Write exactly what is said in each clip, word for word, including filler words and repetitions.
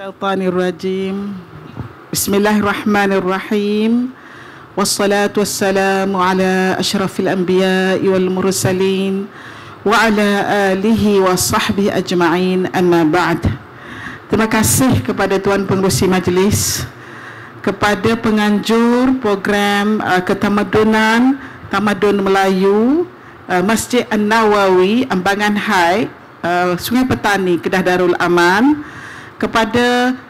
Syaitanirrajim. Bismillahirrahmanirrahim. Wassalatu wassalamu ala asyrafil anbiya'i wal mursalin wa ala alihi wa sahbihi ajma'in, amma ba'd. Terima kasih kepada Tuan Pengerusi Majlis, kepada penganjur program uh, ketamadunan Tamadun Melayu uh, Masjid Al Imam Nawawi Ambangan High, uh, Sungai Petani, Kedah Darul Aman, kepada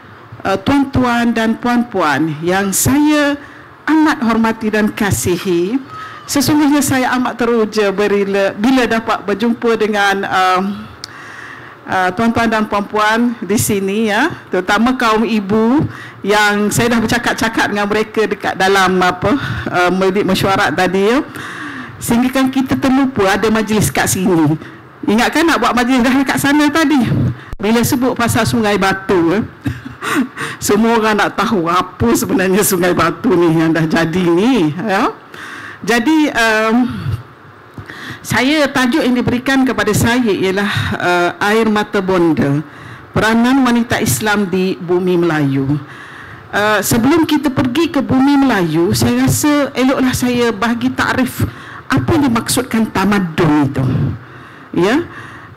uh, tuan-tuan dan puan-puan yang saya amat hormati dan kasihi. Sesungguhnya saya amat teruja berila, bila dapat berjumpa dengan um, uh, tuan-tuan dan puan-puan di sini, ya, terutama kaum ibu yang saya dah bercakap-cakap dengan mereka dekat dalam apa uh, majlis mesyuarat tadi, ya. Sehingga kan kita terlupa ada majlis kat sini. Ingatkan nak buat majlis dah dekat sana tadi. Bila sebut pasal Sungai Batu, eh? Semua orang nak tahu apa sebenarnya Sungai Batu ni yang dah jadi ni, ya? Jadi um, saya tajuk yang diberikan kepada saya ialah uh, Air Mata Bonda, Peranan Wanita Islam di Bumi Melayu. uh, Sebelum kita pergi ke Bumi Melayu, saya rasa eloklah saya bagi takrif apa yang dimaksudkan tamadun itu, ya.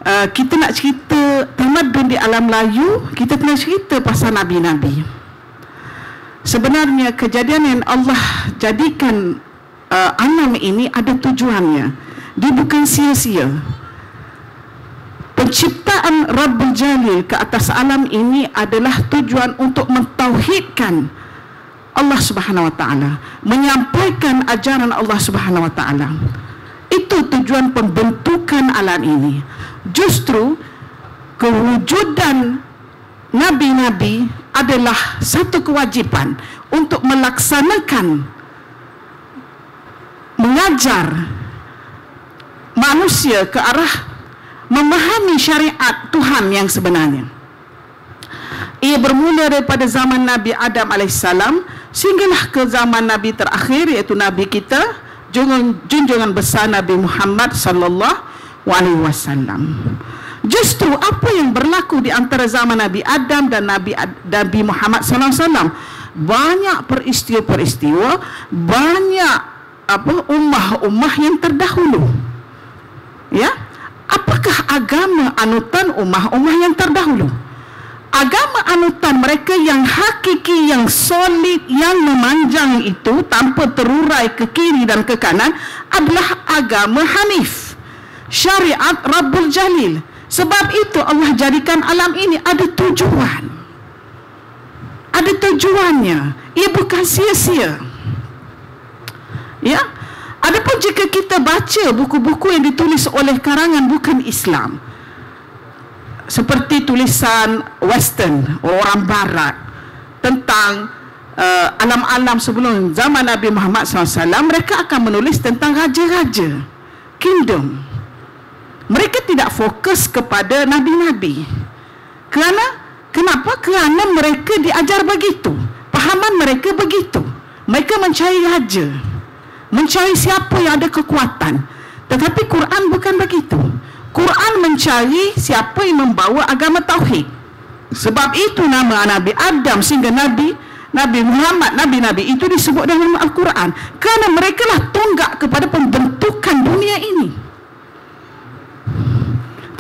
Uh, kita nak cerita tamadun di alam Melayu, kita kena cerita pasal nabi-nabi. Sebenarnya kejadian yang Allah jadikan uh, alam ini ada tujuannya. Dia bukan sia-sia. Penciptaan Rabbul Jalil ke atas alam ini adalah tujuan untuk mentauhidkan Allah Subhanahu Wa Taala, menyampaikan ajaran Allah Subhanahu Wa Taala. Itu tujuan pembentukan alam ini. Justru kewujudan nabi-nabi adalah satu kewajipan untuk melaksanakan, mengajar manusia ke arah memahami syariat Tuhan yang sebenarnya. Ia bermula daripada zaman Nabi Adam alaihissalam sehinggalah ke zaman nabi terakhir, iaitu nabi kita, junjungan besar Nabi Muhammad sallallahu alaihi wasallam. Justru apa yang berlaku di antara zaman Nabi Adam dan Nabi Nabi Muhammad sallallahu alaihi wasallam, banyak peristiwa-peristiwa, banyak apa ummah-ummah yang terdahulu. Ya, apakah agama anutan ummah-ummah yang terdahulu? Agama anutan mereka yang hakiki, yang solid, yang memanjang itu tanpa terurai ke kiri dan ke kanan adalah agama hanif, syariat Rabbul Jalil. Sebab itu Allah jadikan alam ini ada tujuan, ada tujuannya. Ia bukan sia-sia, ya. Adapun jika kita baca buku-buku yang ditulis oleh karangan bukan Islam, seperti tulisan Western, orang Barat, tentang uh, alam-alam sebelum zaman Nabi Muhammad sallallahu alaihi wasallam, mereka akan menulis tentang raja-raja, kingdom. Mereka tidak fokus kepada nabi-nabi. Kerana kenapa? Kerana mereka diajar begitu, pahaman mereka begitu. Mereka mencari raja, mencari siapa yang ada kekuatan. Tetapi Quran bukan begitu. Quran mencari siapa yang membawa agama tauhid. Sebab itu nama Nabi Adam sehingga Nabi Nabi Muhammad, nabi-nabi itu disebut dalam Al-Quran, kerana mereka lah tonggak kepada pembentukan dunia ini.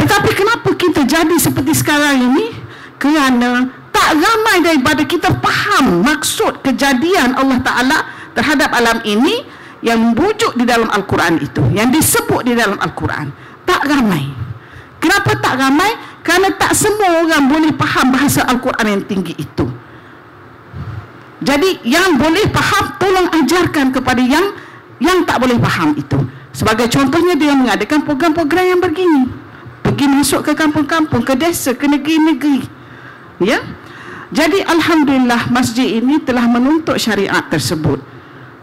Tetapi kenapa kita jadi seperti sekarang ini? Kerana tak ramai daripada kita faham maksud kejadian Allah Ta'ala terhadap alam ini yang membujuk di dalam Al-Quran itu, yang disebut di dalam Al-Quran. Tak ramai. Kenapa tak ramai? Kerana tak semua orang boleh faham bahasa Al-Quran yang tinggi itu. Jadi yang boleh faham, tolong ajarkan kepada yang yang tak boleh faham itu. Sebagai contohnya, dia mengadakan program-program yang begini, pergi masuk ke kampung-kampung, ke desa, ke negeri-negeri, ya. Jadi Alhamdulillah masjid ini telah menuntut syariat tersebut,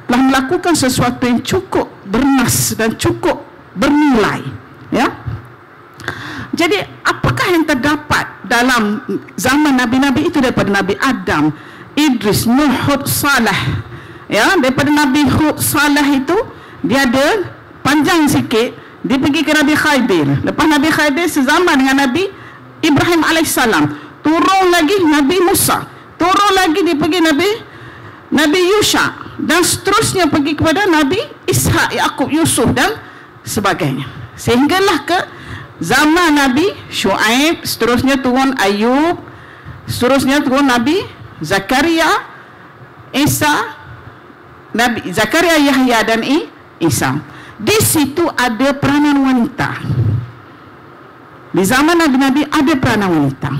telah melakukan sesuatu yang cukup bernas dan cukup bernilai, ya. Jadi apakah yang terdapat dalam zaman nabi-nabi itu daripada Nabi Adam, Idris, Nuh, Hud, Saleh, ya. Daripada Nabi Hud, Saleh itu dia ada panjang sikit, dia pergi ke Nabi Khidir. Lepas Nabi Khidir sezaman dengan Nabi Ibrahim alaihissalam. turun lagi Nabi Musa, turun lagi dia pergi Nabi Nabi Yusha, dan seterusnya pergi kepada Nabi Ishak, Yakub, Yusuf dan sebagainya, sehinggalah ke zaman Nabi Syuaib, seterusnya turun Ayub, seterusnya turun Nabi Zakaria, Isa, Nabi Zakaria, Yahya dan I, Isa. Di situ ada peranan wanita. Di zaman Nabi-Nabi ada peranan wanita.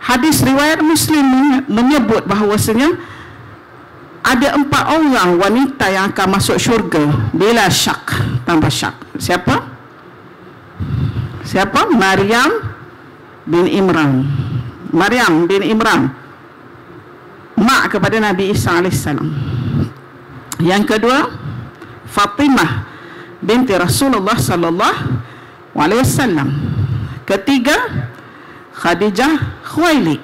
Hadis riwayat Muslim menyebut bahawasanya ada empat orang wanita yang akan masuk syurga bila syak, tanpa syak. Siapa? Siapa? Maryam bin Imran. Maryam bin Imran, mak kepada Nabi Isa alaihissalam. Yang kedua, Fatimah binti Rasulullah sallallahu alaihi wasallam. Ketiga, Khadijah Khuwailid.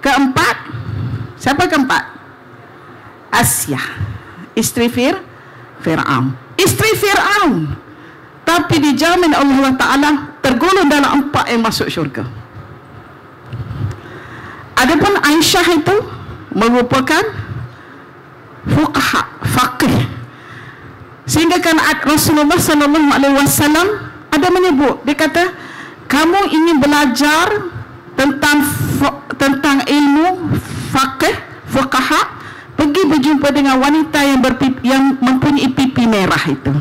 Keempat, siapa keempat? Asiah, isteri Fir Fir'aun. Isteri Fir'aun, tapi dijamin Allah Ta'ala tergolong dalam empat yang masuk syurga. Adapun Aisyah itu merupakan fuqaha, faqih, sehingga kan Rasulullah sallallahu alaihi wasallam ada menyebut, dia kata, kamu ingin belajar tentang tentang ilmu faqih, fuqaha, pergi berjumpa dengan wanita yang berpipi, yang mempunyai pipi merah itu.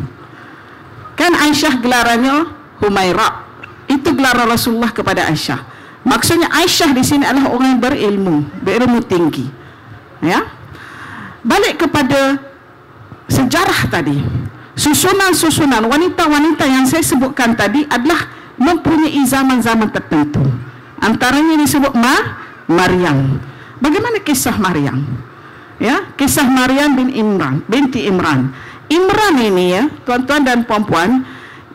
Kan Aisyah gelarannya Humairah, itu gelaran Rasulullah kepada Aisyah. Maksudnya Aisyah di sini adalah orang yang berilmu, berilmu tinggi. Ya. Balik kepada sejarah tadi, susunan-susunan wanita-wanita yang saya sebutkan tadi adalah mempunyai zaman-zaman tertentu. Antaranya disebut Ma, Maryam. Bagaimana kisah Maryam? Ya, kisah Maryam bin Imran, binti Imran. Imran ini ya, tuan-tuan dan puan-puan,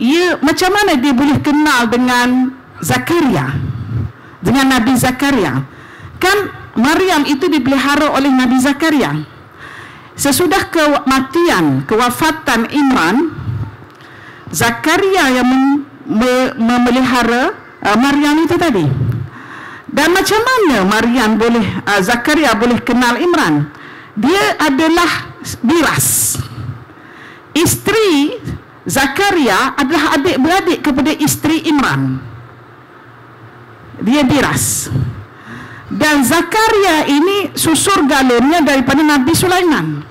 ia macam mana dia boleh kenal dengan Zakaria, dengan Nabi Zakaria? Kan Maryam itu dipelihara oleh Nabi Zakaria. Sesudah kematian, kewafatan Imran, Zakaria yang mem, me, memelihara uh, Maryam itu tadi. Dan macam mana Maryam boleh, uh, Zakaria boleh kenal Imran? Dia adalah miras. Isteri Zakaria adalah adik-beradik kepada isteri Imran. Dia miras. Dan Zakaria ini susur galurnya daripada Nabi Sulaiman.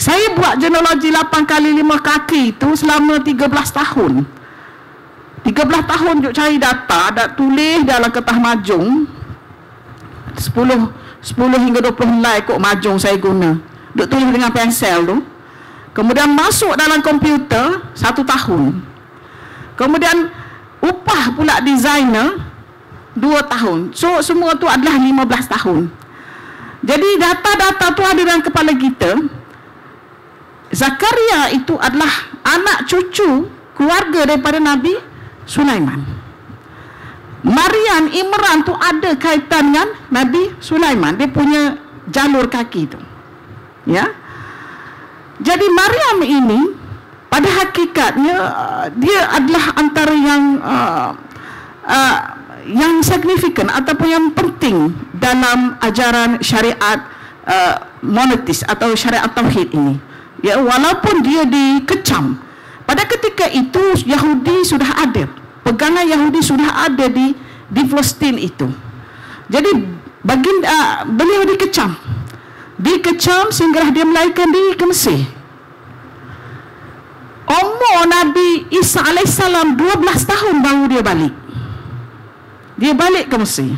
Saya buat genealogi lapan kali lima kaki itu selama tiga belas tahun. tiga belas tahun juk cari data, dah tulis dalam kertas majung. sepuluh hingga dua puluh helai kot majung saya guna. Duk tulis dengan pensel tu. Kemudian masuk dalam komputer satu tahun. Kemudian upah pula designer dua tahun. So semua tu adalah lima belas tahun. Jadi data-data tu ada dalam kepala kita. Zakaria itu adalah anak cucu keluarga daripada Nabi Sulaiman. Maryam, Imran tu ada kaitan dengan Nabi Sulaiman. Dia punya jalur kaki tu. Ya. Jadi Maryam ini pada hakikatnya dia adalah antara yang uh, uh, yang signifikan ataupun yang penting dalam ajaran syariat uh, monoteis atau syariat tauhid ini. Ya, walaupun dia dikecam pada ketika itu, Yahudi sudah ada, pegangan Yahudi sudah ada di di Palestin itu. Jadi baginda uh, beliau dikecam, dikecam sehinggalah dia melarikan diri ke Mesir. Umur Nabi Isa alaihissalam dua belas tahun baru dia balik. Dia balik ke Mesir.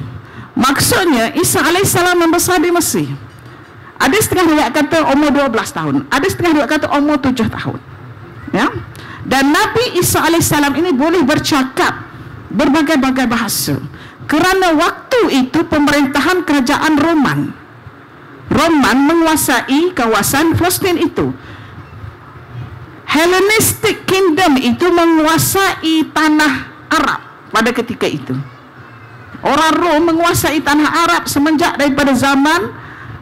Maksudnya Isa alaihissalam membesar di Mesir. Ada setengah riwayat kata umur dua belas tahun, ada setengah riwayat kata umur tujuh tahun. Ya. Dan Nabi Isa alaihissalam ini boleh bercakap berbagai-bagai bahasa kerana waktu itu pemerintahan kerajaan Roman. Roman menguasai kawasan Palestin itu. Hellenistic Kingdom itu menguasai tanah Arab pada ketika itu. Orang Rom menguasai tanah Arab semenjak daripada zaman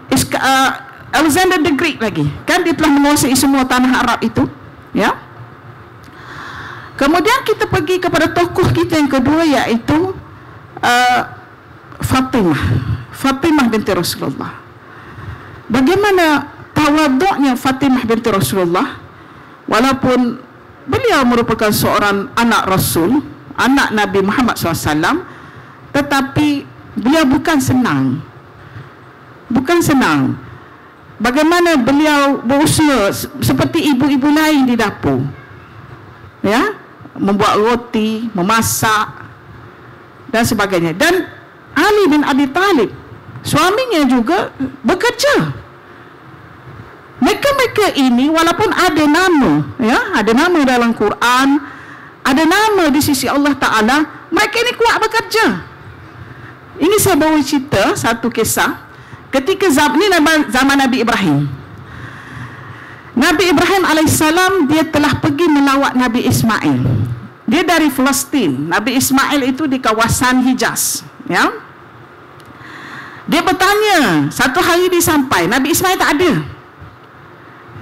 uh, Alexander the Great lagi. Kan dia telah menguasai semua tanah Arab itu, ya. Kemudian kita pergi kepada tokoh kita yang kedua, iaitu uh, Fatimah Fatimah binti Rasulullah. Bagaimana tawaduknya Fatimah binti Rasulullah, walaupun beliau merupakan seorang anak Rasul, anak Nabi Muhammad sallallahu alaihi wasallam, tetapi beliau bukan senang bukan senang bagaimana beliau berusaha seperti ibu-ibu lain di dapur, ya, membuat roti, memasak dan sebagainya. Dan Ali bin Abi Talib, suaminya juga bekerja. Mereka-mereka ini walaupun ada nama, ya, ada nama dalam Quran, ada nama di sisi Allah Ta'ala, mereka ini kuat bekerja. Ini saya baru cerita satu kisah. Ketika zaman, ini zaman Nabi Ibrahim. Nabi Ibrahim alaihissalam, dia telah pergi melawat Nabi Ismail. Dia dari Palestin. Nabi Ismail itu di kawasan Hijaz, ya. Dia bertanya, satu hari dia sampai, Nabi Ismail tak ada.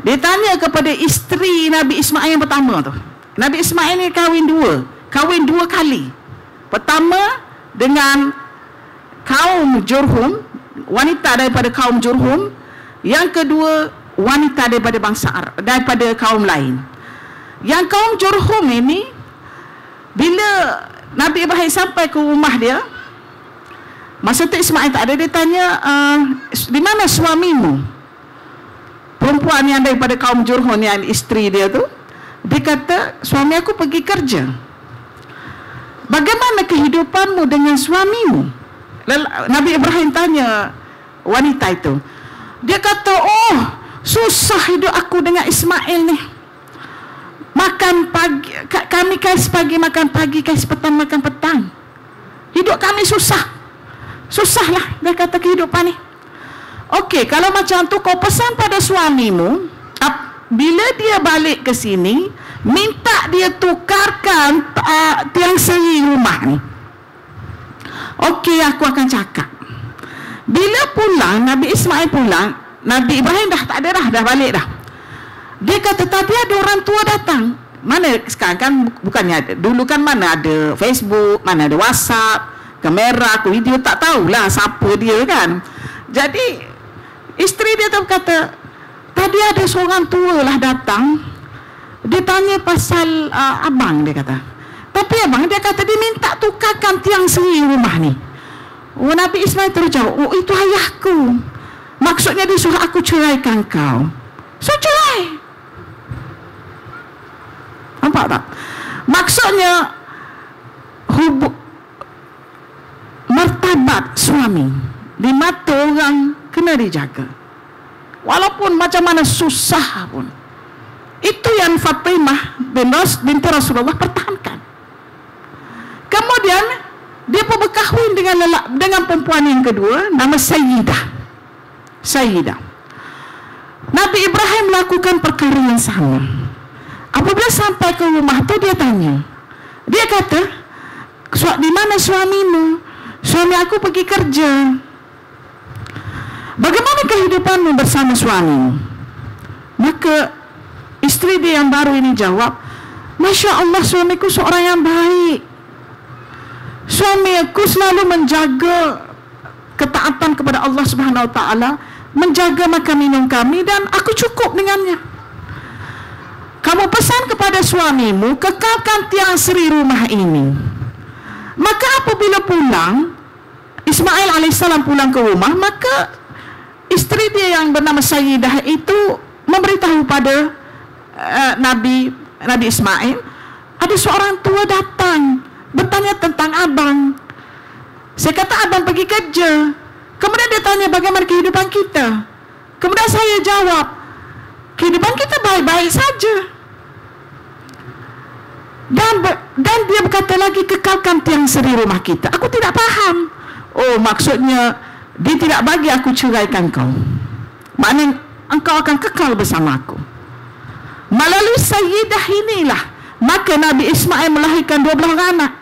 Dia tanya kepada isteri Nabi Ismail yang pertama tu. Nabi Ismail ni kahwin dua Kahwin dua kali. Pertama dengan kaum Jurhum, wanita daripada kaum Jurhum. Yang kedua, wanita daripada bangsa Arab, daripada kaum lain. Yang kaum Jurhum ini, bila Nabi Ibrahim sampai ke rumah dia, masa tu Ismail tak ada, dia tanya, di mana suamimu? Perempuan yang daripada kaum Jurhum, yang isteri dia tu, dia kata, suami aku pergi kerja. Bagaimana kehidupanmu dengan suamimu? Nabi Ibrahim tanya wanita itu. Dia kata, oh, susah hidup aku dengan Ismail ni. Makan pagi, kami kais pagi makan pagi, kais petang makan petang. Hidup kami susah. Susahlah dia kata kehidupan ni. Okey, kalau macam tu kau pesan pada suamimu, bila dia balik ke sini, minta dia tukarkan uh, tiang seri rumah ni. Okey, aku akan cakap. Bila pulang, Nabi Ismail pulang, Nabi Ibrahim dah tak ada dah, dah balik dah. Dia kata, tadi ada orang tua datang. Mana sekarang kan, bukannya ada. Dulu kan mana ada Facebook, mana ada WhatsApp, kamera, aku video, tak tahulah siapa dia kan. Jadi isteri dia tu kata, tadi ada seorang tua lah datang. Dia tanya pasal uh, abang, dia kata. Tapi abang, dia kata, dia minta tukarkan tiang seri rumah ni. Oh, Nabi Ismail terus jawab, oh, itu ayahku. Maksudnya dia suruh aku ceraikan kau. So cerai. Nampak tak? Maksudnya hubung martabat suami di mata orang kena dijaga, walaupun macam mana susah pun. Itu yang Fatimah binti Rasulullah pertahankan. Kemudian dia pun berkahwin dengan lelak, dengan perempuan yang kedua, nama Sayyidah. Sayyidah. Nabi Ibrahim melakukan perkara yang sama. Apabila sampai ke rumah tu, dia tanya. Dia kata, di mana suamimu? Suami aku pergi kerja. Bagaimana kehidupanmu bersama suami? Maka isteri dia yang baru ini jawab, Masya Allah, suamiku seorang yang baik. Suamiku selalu menjaga ketaatan kepada Allah Subhanahu Wa Taala, menjaga makan minum kami, dan aku cukup dengannya. Kamu pesan kepada suamimu, kekalkan tiang seri rumah ini. Maka apabila pulang, Ismail alaihissalam pulang ke rumah, maka isteri dia yang bernama Sayyidah itu memberitahu pada uh, Nabi Nabi Ismail, ada seorang tua datang bertanya tentang abang. Saya kata abang pergi kerja. Kemudian dia tanya bagaimana kehidupan kita. Kemudian saya jawab, kehidupan kita baik-baik saja. Dan dan dia berkata lagi, kekalkan tiang seri rumah kita. Aku tidak faham. Oh, maksudnya dia tidak bagi aku ceraikan kau, maknanya engkau akan kekal bersama aku. Melalui Sayyidah inilah maka Nabi Ismail melahirkan dua belas orang anak.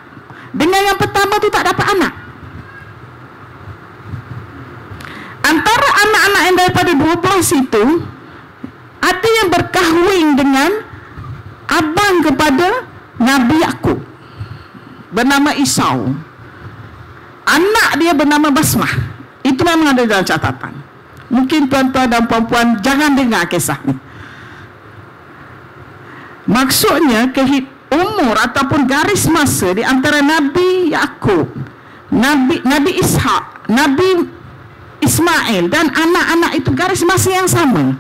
Dengan yang pertama tu tak dapat anak. Antara anak-anak yang daripada dua belas itu, ada yang berkahwin dengan abang kepada Nabi Yakub, bernama Esau. anak dia bernama Basmah. Itu memang ada dalam catatan. Mungkin tuan-tuan dan puan-puan jangan dengar kisah ni. Maksudnya kehid umur ataupun garis masa di antara Nabi Yakub, Nabi Nabi Ishak, Nabi Ismail dan anak-anak itu garis masa yang sama.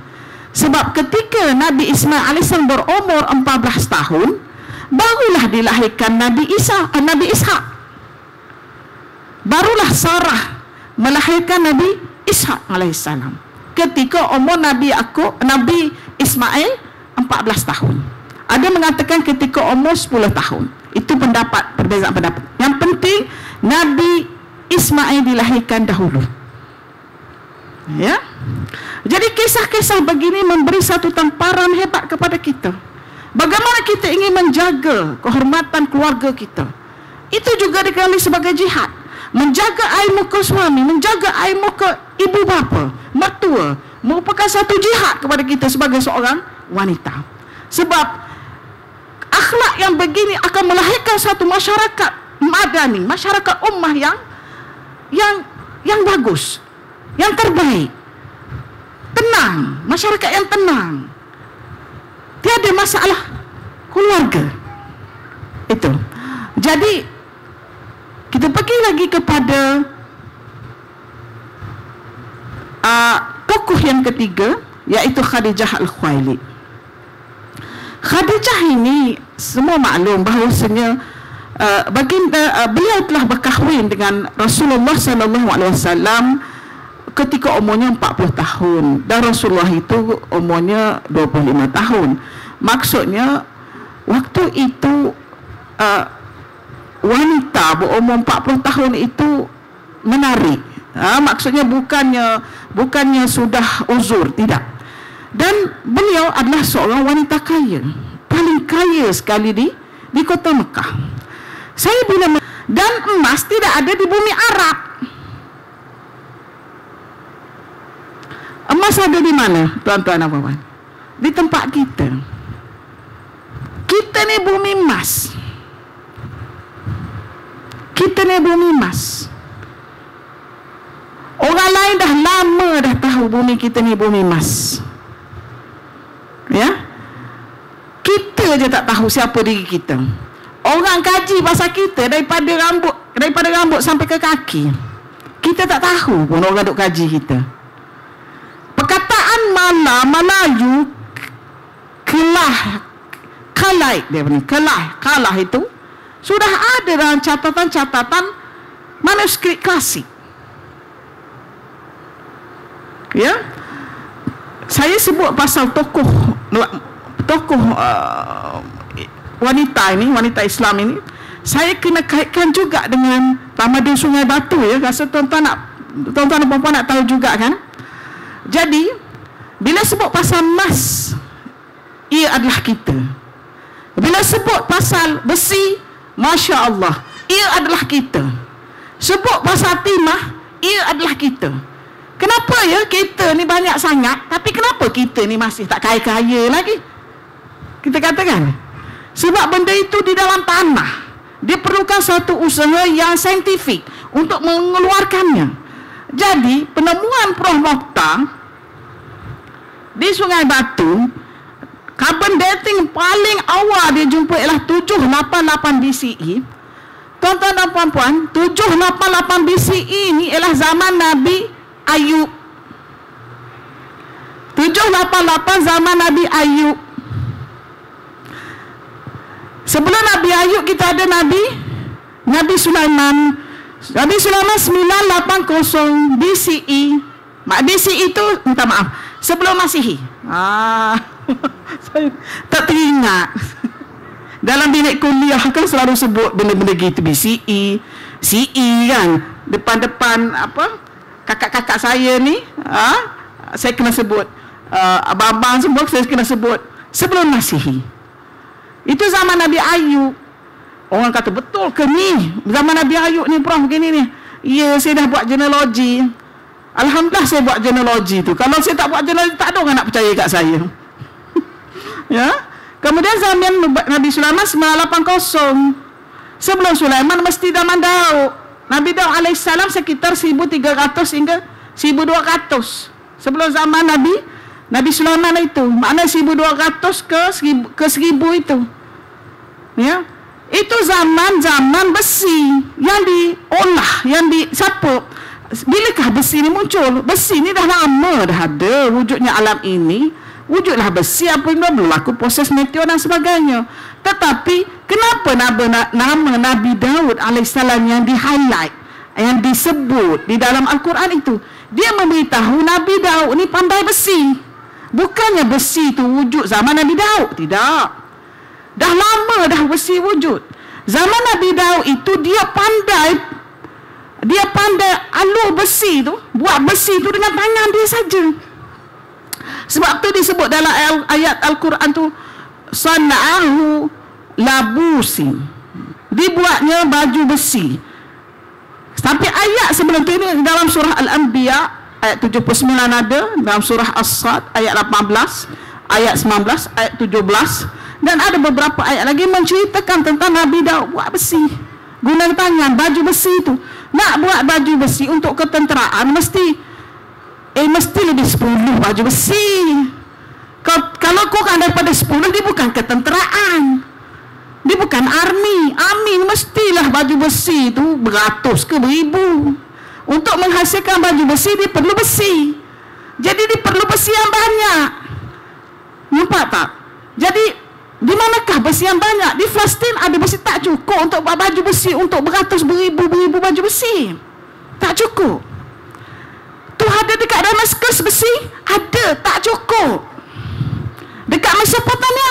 Sebab ketika Nabi Ismail alaihissalam berumur empat belas tahun, barulah dilahirkan Nabi Isa, Nabi Ishak. Barulah Sarah melahirkan Nabi Ishak alaihissalam. Ketika umur Nabi Yakub, Nabi Ismail empat belas tahun. Ada mengatakan ketika umur sepuluh tahun. Itu pendapat, perbezaan pendapat. Yang penting Nabi Ismail dilahirkan dahulu. Ya. Jadi kisah-kisah begini memberi satu tamparan hebat kepada kita. Bagaimana kita ingin menjaga kehormatan keluarga kita. Itu juga dikenali sebagai jihad. Menjaga air muka suami, menjaga air muka ibu bapa, mertua, merupakan satu jihad kepada kita sebagai seorang wanita. Sebab akhlak yang begini akan melahirkan satu masyarakat madani, masyarakat ummah yang yang yang bagus, yang terbaik, tenang, masyarakat yang tenang, tiada masalah keluarga itu. Jadi kita pergi lagi kepada uh, tokoh yang ketiga, iaitu Khadijah Al-Khuwailid. Khadijah ini semua maklum bahawasanya uh, baginda uh, beliau telah berkahwin dengan Rasulullah sallallahu alaihi wasallam ketika umurnya empat puluh tahun dan Rasulullah itu umurnya dua puluh lima tahun. Maksudnya waktu itu uh, wanita berumur empat puluh tahun itu menarik. Ha, maksudnya bukannya bukannya sudah uzur, tidak. Dan beliau adalah seorang wanita kaya, paling kaya sekali di di kota Mekah. Saya bila dan emas tidak ada di bumi Arab. Emas ada di mana, tuan-tuan dan puan-puan? Di tempat kita. Kita ni bumi emas. Kita ni bumi emas. Orang lain dah lama dah tahu bumi kita ni bumi emas. Ya? Kita je tak tahu siapa diri kita. Orang kaji pasal kita daripada rambut daripada rambut sampai ke kaki. Kita tak tahu pun orang duk kaji kita. Mala, Melayu kalah, kalai dia ni, kalah, kalah itu sudah ada dalam catatan-catatan manuskrip klasik. Ya, saya sebut pasal tokoh tokoh uh, wanita ini, wanita Islam ini, saya kena kaitkan juga dengan tamadun Sungai Batu ya. Rasa tuan-tuan nak, tuan-tuan dan puan-puan nak tahu juga kan. Jadi bila sebut pasal emas, ia adalah kita. Bila sebut pasal besi, Masya Allah, ia adalah kita. Sebut pasal timah, ia adalah kita. Kenapa ya kita ni banyak sangat, tapi kenapa kita ni masih tak kaya-kaya lagi? Kita katakan sebab benda itu di dalam tanah. Dia perlukan satu usaha yang saintifik untuk mengeluarkannya. Jadi penemuan Prof Mokhtar di Sungai Batu, carbon dating paling awal dia jumpa ialah tujuh lapan lapan B C E. Tuan-tuan dan puan-puan, tujuh lapan lapan B C E ni ialah zaman Nabi Ayub. tujuh lapan lapan zaman Nabi Ayub. Sebelum Nabi Ayub kita ada Nabi Nabi Sulaiman. Nabi Sulaiman sembilan lapan kosong B C E. Mak B C E itu minta maaf. Sebelum Masihi. Ah, saya tak teringat. Dalam bilik kuliah kan selalu sebut benda-benda gitu, B C E, C E kan. Depan-depan apa? Kakak-kakak saya ni, ah, saya kena sebut uh, abang-abang semua saya kena sebut sebelum Masihi. Itu zaman Nabi Ayub. Orang kata betul ke ni? Zaman Nabi Ayub ni Prof begini ni. Ya, saya dah buat genealogi. Alhamdulillah saya buat genealogi tu. Kalau saya tak buat genealogi, tak ada orang nak percaya kat saya. Ya. Kemudian zaman Nabi Sulaiman sembilan lapan kosong. Sebelum Sulaiman mesti zaman Daud. Nabi Dawud alaihissalam sekitar seribu tiga ratus hingga seribu dua ratus sebelum zaman Nabi Nabi Sulaiman itu, makna seribu dua ratus ke ke seribu itu. Ya. Itu zaman-zaman besi yang diolah, yang disapu. Bilakah besi ini muncul? Besi ini dah lama dah ada wujudnya alam ini. Wujudlah besi apa yang dah berlaku proses meteor dan sebagainya. Tetapi kenapa nama, nama Nabi Dawud alaihissalam yang di-highlight, yang disebut di dalam Al-Quran itu? Dia memberitahu Nabi Dawud ni pandai besi. Bukannya besi itu wujud zaman Nabi Dawud, tidak. Dah lama dah besi wujud. Zaman Nabi Dawud itu dia pandai, dia pandai alur besi tu, buat besi tu dengan tangan dia saja. Sebab tu disebut dalam ayat Al-Quran tu, sana'ahu labusin, dibuatnya baju besi. Sampai ayat sebelum tu ini dalam surah Al-Anbiya ayat tujuh puluh sembilan ada, dalam surah As-Sad ayat lapan belas, ayat sembilan belas, ayat tujuh belas, dan ada beberapa ayat lagi menceritakan tentang Nabi Dawud buat besi, guna tangan, baju besi tu. Nak buat baju besi untuk ketenteraan mesti eh mesti lebih sepuluh baju besi. Kalau kurang daripada sepuluh, dia bukan ketenteraan, dia bukan army. Army mestilah baju besi itu beratus ke beribu. Untuk menghasilkan baju besi, dia perlu besi. Jadi dia perlu besi yang banyak. Nampak tak? Jadi di manakah besi yang banyak? Di Palestin ada besi tak cukup untuk buat baju besi, untuk beratus beribu-beribu baju besi. Tak cukup. Tu ada dekat Damaskus besi, ada, tak cukup. Dekat Mesopotamia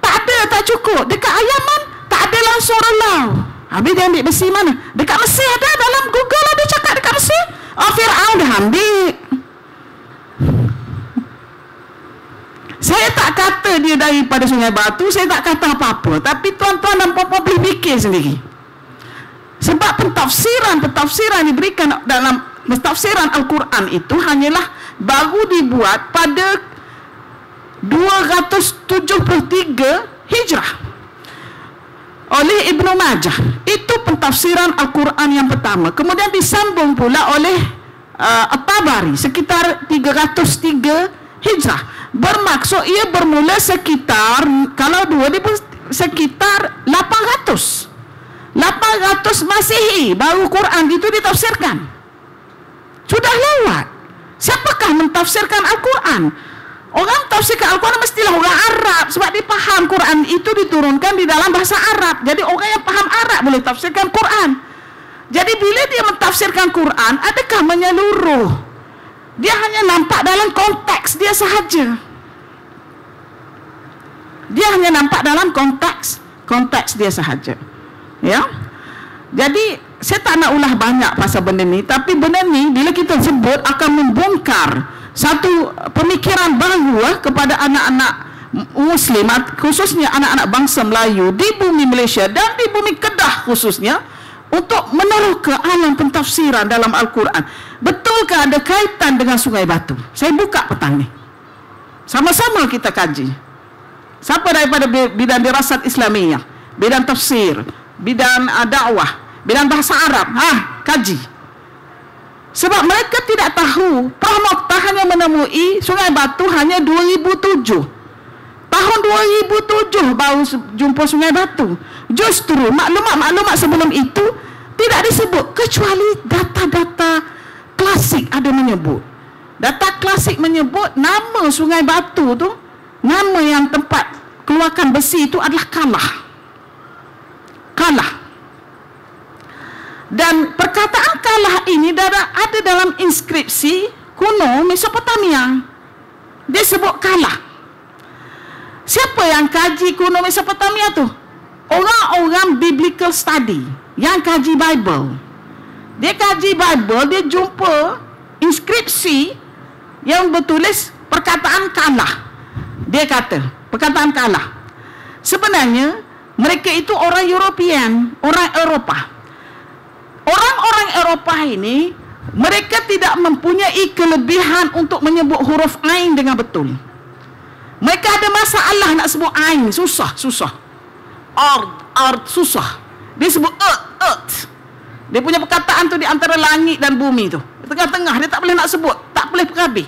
tak ada, tak cukup. Dekat Yaman tak ada langsung relau. Habis dia ambil besi mana? Dekat Mesir ada, dalam Google ada cakap dekat Mesir. Oh, Fir'aun dah ambil. Saya tak kata dia daripada Sungai Batu, saya tak kata apa-apa. Tapi tuan-tuan dan puan-puan boleh fikir sendiri. Sebab pentafsiran, pentafsiran diberikan dalam pentafsiran Al-Quran itu hanyalah baru dibuat pada dua ratus tujuh puluh tiga Hijrah oleh Ibnu Majah. Itu pentafsiran Al-Quran yang pertama. Kemudian disambung pula oleh uh, At-Tabari sekitar tiga ratus tiga Hijrah. Bermaksud ia bermula sekitar, kalau dua ribu, sekitar lapan ratus Masehi baru Quran itu ditafsirkan. Sudah lewat. Siapakah mentafsirkan Al-Quran? Orang tafsirkan Al-Quran mestilah orang Arab, sebab dia faham Quran itu diturunkan di dalam bahasa Arab. Jadi orang yang faham Arab boleh tafsirkan Quran. Jadi bila dia mentafsirkan Quran, adakah menyeluruh? Dia hanya nampak dalam konteks dia sahaja. Dia hanya nampak dalam konteks konteks dia sahaja. Ya. Jadi saya tak nak ulah banyak pasal benda ni, tapi benda ni bila kita sebut akan membongkar satu pemikiran baru kepada anak-anak Muslim, khususnya anak-anak bangsa Melayu di bumi Malaysia dan di bumi Kedah khususnya, untuk meneroka alam pentafsiran dalam Al-Quran. Betulkah ada kaitan dengan Sungai Batu? Saya buka petang ni, sama-sama kita kaji. Siapa daripada bidang dirasat Islamiyah, bidang tafsir, bidang dakwah, bidang bahasa Arab, ha, kaji. Sebab mereka tidak tahu. Prof Mokhtar hanya menemui Sungai Batu hanya dua ribu tujuh. Tahun dua ribu tujuh baru jumpa Sungai Batu. Justru maklumat-maklumat sebelum itu tidak disebut, kecuali data-data klasik ada menyebut. Data klasik menyebut nama Sungai Batu tu, nama yang tempat keluarkan besi itu adalah Kalah. Kalah. Dan perkataan Kalah ini ada dalam inskripsi kuno Mesopotamia. Dia sebut Kalah. Siapa yang kaji kuno Mesopotamia tu? Orang-orang biblical study yang kaji Bible. Dia kaji Bible, dia jumpa inskripsi yang bertulis perkataan Kalah. Dia kata, perkataan Kalah. Sebenarnya mereka itu orang European, orang Eropah. Orang-orang Eropah ini mereka tidak mempunyai kelebihan untuk menyebut huruf Ain dengan betul. Mereka ada masalah nak sebut Ain, susah, susah. Ard, ard, susah. Dia sebut e, e. Dia punya perkataan tu di antara langit dan bumi tu. Tengah-tengah, dia tak boleh nak sebut, tak boleh berhabis.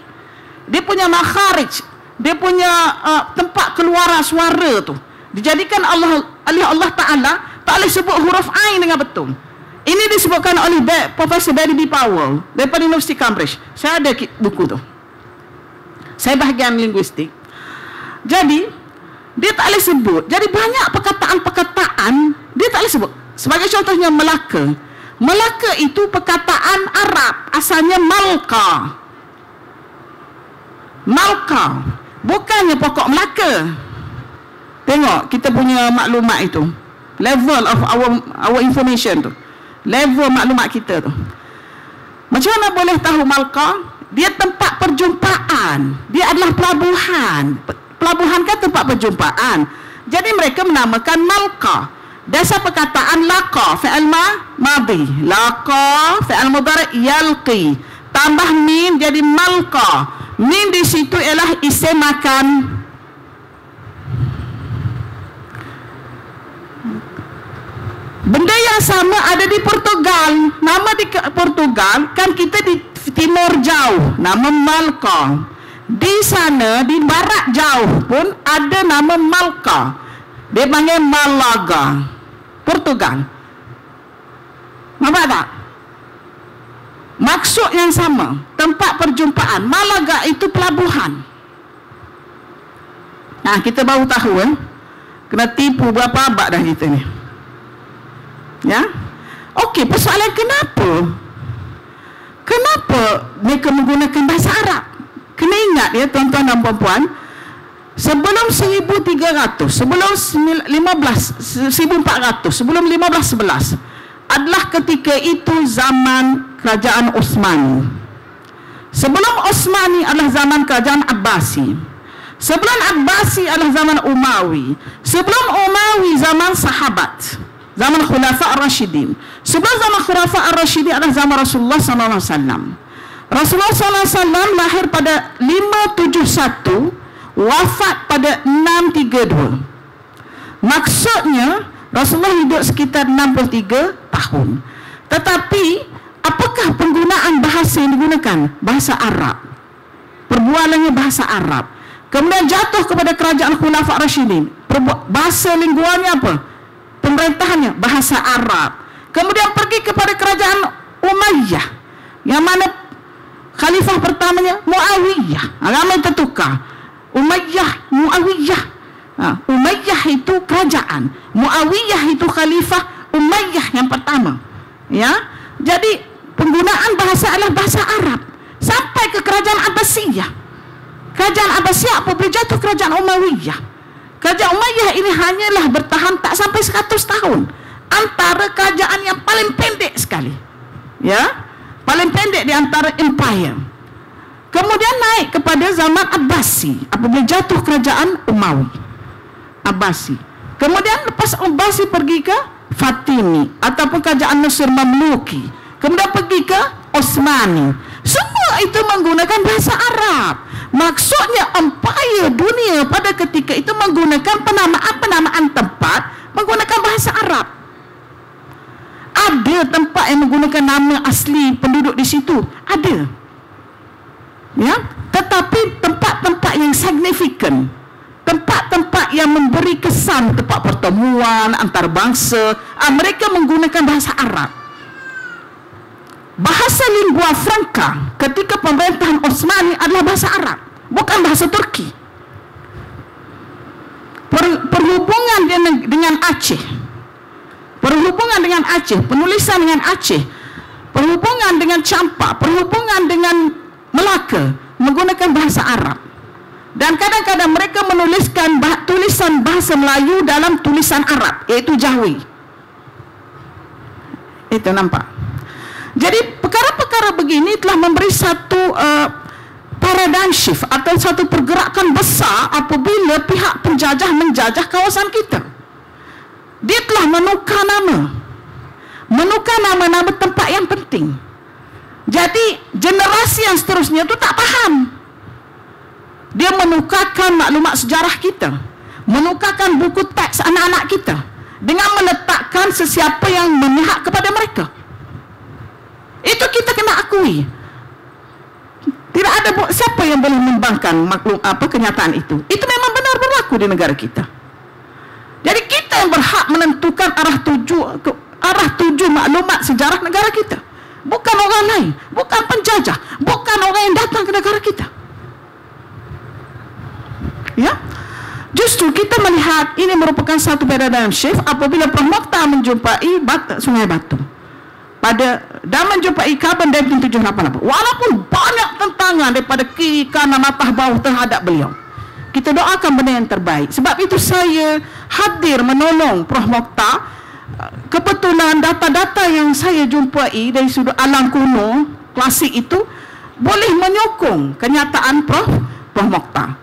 Dia punya makharij, dia punya uh, tempat keluaran suara tu. Dijadikan Allah oleh Allah Ta'ala tak boleh sebut huruf ain dengan betul. Ini disebutkan oleh Profesor Barry B. Powell daripada University Cambridge. Saya ada buku tu. Saya bahagian linguistik. Jadi, dia tak boleh sebut. Jadi banyak perkataan-perkataan dia tak boleh sebut. Sebagai contohnya Melaka. Melaka itu perkataan Arab, asalnya Malka. Malka, bukannya pokok Melaka. Tengok kita punya maklumat itu. Level of our our information tu. Level maklumat kita tu. Macam mana boleh tahu Malka? Dia tempat perjumpaan. Dia adalah pelabuhan. Pelabuhan kan tempat perjumpaan. Jadi mereka menamakan Malka. Dasar perkataan laqa, fi'al ma, madhi. Laqa, fi'al mudhari, yalqi. Tambah mim jadi malqa. Mim di situ ialah isim makan. Benda yang sama ada di Portugal. Nama di Portugal, kan kita di timur jauh, nama Malka. Di sana, di barat jauh pun ada nama Malka. Dia panggil Malaga, Portugal. Nampak tak? Maksud yang sama, tempat perjumpaan. Malaga itu pelabuhan. Nah, kita baru tahu eh? Kena tipu berapa abad dah kita ni. Ya, okey, persoalan kenapa? Kenapa mereka menggunakan bahasa Arab? Kena ingat ya tuan-tuan dan puan-puan, sebelum seribu tiga ratus, sebelum seribu lima ratus, seribu empat ratus, sebelum seribu lima ratus sebelas adalah ketika itu zaman kerajaan Utsmani. Sebelum Utsmani adalah zaman kerajaan Abbasi. Sebelum Abbasi adalah zaman Umawi. Sebelum Umawi zaman Sahabat. Zaman Khulafa ar-Rasyidin. Sebelum zaman Khulafa ar-Rasyidin adalah zaman Rasulullah sallallahu alaihi wasallam. Rasulullah sallallahu alaihi wasallam lahir pada lima tujuh satu, wafat pada enam tiga dua. Maksudnya Rasulullah hidup sekitar enam puluh tiga tahun. Tetapi apakah penggunaan bahasa yang digunakan? Bahasa Arab. Perbualannya bahasa Arab. Kemudian jatuh kepada kerajaan Khulafa ar-Rasyidin. Bahasa lingguanya apa? Pemerintahannya bahasa Arab. Kemudian pergi kepada kerajaan Umayyah, yang mana khalifah pertamanya Muawiyah. Ramai tertukar Umayyah, Muawiyah. Umayyah itu kerajaan, Muawiyah itu khalifah. Umayyah yang pertama. Ya, jadi penggunaan bahasa adalah bahasa Arab sampai ke kerajaan Abbasiyah. Kerajaan Abbasiyah apabila jatuh kerajaan Umayyah. Kerajaan Umayyah ini hanyalah bertahan tak sampai seratus tahun. Antara kerajaan yang paling pendek sekali. Ya, paling pendek di antara empire. Kemudian naik kepada zaman Abbasi apabila jatuh kerajaan Umawi. Abbasi. Kemudian lepas Abbasi pergi ke Fatimi ataupun kerajaan Nusir Mamluki. Kemudian pergi ke Utsmani. Semua itu menggunakan bahasa Arab. Maksudnya empire dunia pada ketika itu menggunakan penamaan-penamaan tempat menggunakan bahasa Arab. Ada tempat yang menggunakan nama asli penduduk di situ, ada. Ya, tetapi tempat-tempat yang signifikan, tempat-tempat yang memberi kesan, tempat pertemuan antarabangsa, mereka menggunakan bahasa Arab. Bahasa lingua franca ketika pemerintahan Utsmani adalah bahasa Arab, bukan bahasa Turki. Per, perhubungan dengan, dengan Aceh, perhubungan dengan Aceh, penulisan dengan Aceh, perhubungan dengan Champa, perhubungan dengan Melaka menggunakan bahasa Arab. Dan kadang-kadang mereka menuliskan bah, tulisan bahasa Melayu dalam tulisan Arab, iaitu Jawi. Itu nampak. Jadi perkara-perkara begini telah memberi satu uh, paradigm shift atau satu pergerakan besar apabila pihak penjajah menjajah kawasan kita. Dia telah menukar nama, menukar nama-nama tempat yang penting. Jadi generasi yang seterusnya itu tak faham. Dia menukarkan maklumat sejarah kita, menukarkan buku teks anak-anak kita dengan meletakkan sesiapa yang memihak kepada mereka. Itu kita kena akui. Tidak ada siapa yang boleh membangkang maklum apa kenyataan itu. Itu memang benar berlaku di negara kita. Jadi kita yang berhak menentukan arah tuju arah tuju maklumat sejarah negara kita. Bukan orang lain, bukan penjajah, bukan orang yang datang ke negara kita. Ya, justru kita melihat ini merupakan satu paradigm shift apabila Prof Mokhtar menjumpai bat, Sungai Batu pada dan menjumpai carbon dating tujuh ratus delapan puluh lapan. Walaupun banyak tentangan daripada kiri kanan atas bawah terhadap beliau, kita doakan benda yang terbaik. Sebab itu saya hadir menolong Prof Mokhtar. Kebetulan data-data yang saya jumpai dari sudut alam kuno klasik itu boleh menyokong kenyataan Prof Prof Mokhtar.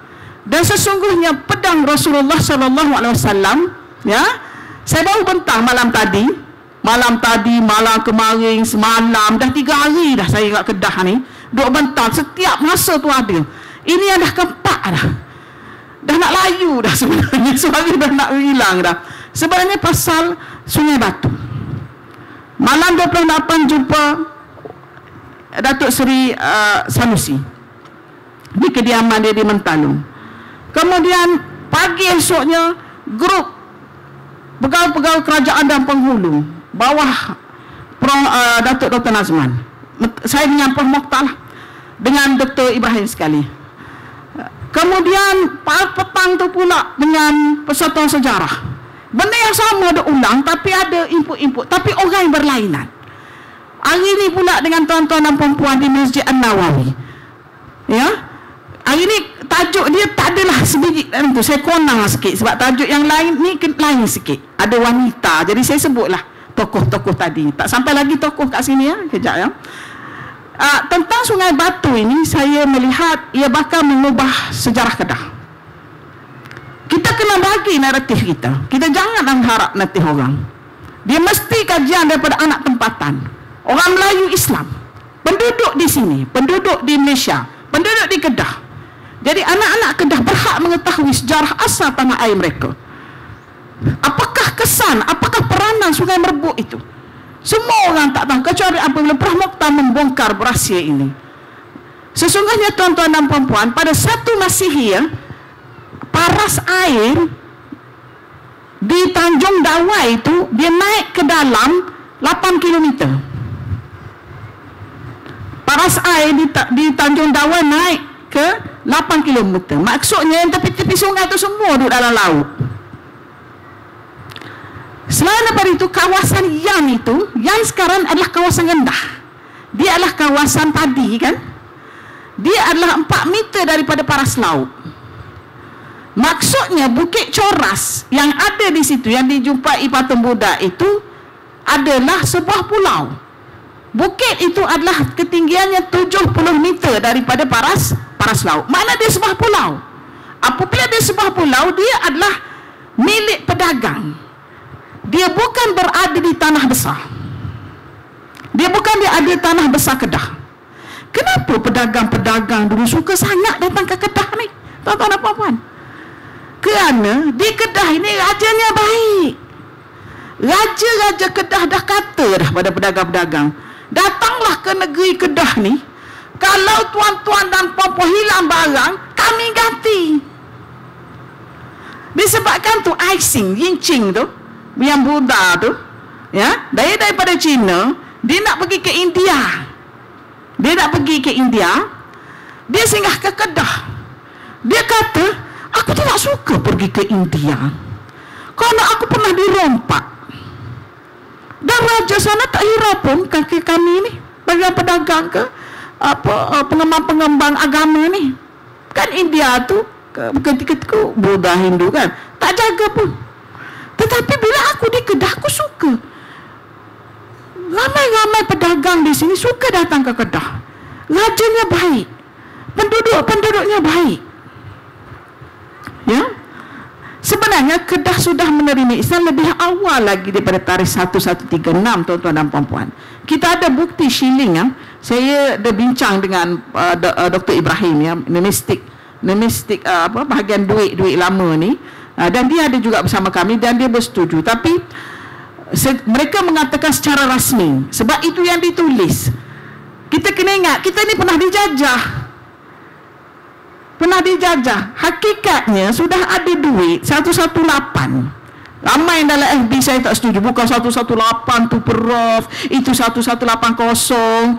Dan sesungguhnya pedang Rasulullah sallallahu alaihi wasallam, ya, saya baru bentang malam tadi, malam tadi, malam kemarin, semalam, dah tiga hari dah saya kat Kedah ni, duk bentang setiap masa tu ada. Ini yang dah keempat dah. Dah nak layu dah sebenarnya, suara dah nak hilang dah. Sebenarnya pasal Sungai Batu. Malam dua puluh lapan jumpa Datuk Seri uh, Sanusi di kediaman dia di Mentalung. Kemudian pagi esoknya grup pegawai-pegawai kerajaan dan penghulu bawah Pro, uh, Datuk Dr Nazman, saya dengan Prof Mokhtar lah, dengan Dr Ibrahim sekali. Kemudian petang tu pula dengan Persatuan Sejarah. Benda yang sama ada ulang, tapi ada input-input, tapi orang yang berlainan. Hari ini pula dengan tuan-tuan dan perempuan di Masjid Al Imam Nawawi, ya. Hari ini tajuk dia tak adalah sedikit tu, saya konang sikit sebab tajuk yang lain ni lain sikit. Ada wanita, jadi saya sebutlah tokoh-tokoh tadi. Tak sampai lagi tokoh kat sini ya, kejap ya. Uh, tentang Sungai Batu ini saya melihat ia bakal mengubah sejarah Kedah. Kita kena bagi naratif kita. Kita jangan mengharap naratif orang. Dia mesti kajian daripada anak tempatan. Orang Melayu Islam, penduduk di sini, penduduk di Malaysia, penduduk di Kedah. Jadi anak-anak Kedah berhak mengetahui sejarah asal tanah air mereka. Apakah kesan, apakah peranan Sungai Merbuk itu? Semua orang tak tahu kecuali apabila Prof Mokhtar membongkar rahsia ini. Sesungguhnya tuan-tuan dan puan-puan, pada satu Masihi ya, paras air di Tanjung Dawai itu dia naik ke dalam lapan kilometer. Paras air di, di Tanjung Dawai naik ke lapan kilometer. Maksudnya yang tepi-tepi sungai itu semua duduk dalam laut. Selain daripada itu, kawasan yang itu yang sekarang adalah kawasan rendah. Dia adalah kawasan padi kan. Dia adalah empat meter daripada paras laut. Maksudnya Bukit Coras yang ada di situ, yang dijumpai patung Buddha itu adalah sebuah pulau. Bukit itu adalah ketinggiannya tujuh puluh meter daripada paras paras laut. Maknanya dia sebuah pulau. Apabila dia sebuah pulau, dia adalah milik pedagang. Dia bukan berada di tanah besar. Dia bukan berada di tanah besar Kedah. Kenapa pedagang-pedagang dulu suka sangat datang ke Kedah ni? Tuan-tuan dan puan-puan, kerana di Kedah ini rajanya baik. Raja-raja Kedah dah kata dah pada pedagang-pedagang, datanglah ke negeri Kedah ni, kalau tuan-tuan dan puan-puan hilang barang, kami ganti. Disebabkan tu icing, yincing tu, yang Buddha tu, ya, dari daripada China, dia nak pergi ke India. Dia nak pergi ke India, dia singgah ke Kedah. Dia kata, aku tak suka pergi ke India kerana aku pernah dirompak. Dan raja sana tak hirau pun kaki kami ni, pedagang-pedagang ke apa pengembang-pengembang agama ni. Kan India tu ketika tu Buddha, Hindu kan, tak jaga pun. Tetapi bila aku di Kedah, aku suka. Ramai-ramai pedagang di sini suka datang ke Kedah. Rajanya baik, penduduk-penduduknya baik. Ya? Sebenarnya Kedah sudah menerima Islam lebih awal lagi daripada tarikh seribu seratus tiga puluh enam, tuan-tuan dan puan-puan. Kita ada bukti shilling ya. Saya ada bincang dengan uh, Dr Ibrahim ya, nomistik, nomistik uh, apa bahagian duit-duit lama ni. Uh, dan dia ada juga bersama kami dan dia bersetuju. Tapi se mereka mengatakan secara rasmi sebab itu yang ditulis. Kita kena ingat, kita ni pernah dijajah. Pernah dijajah. Hakikatnya sudah ada duit satu satu lapan. Ramai dalam F B saya tak setuju. Bukan satu satu lapan tu Prof, itu satu satu lapan kosong.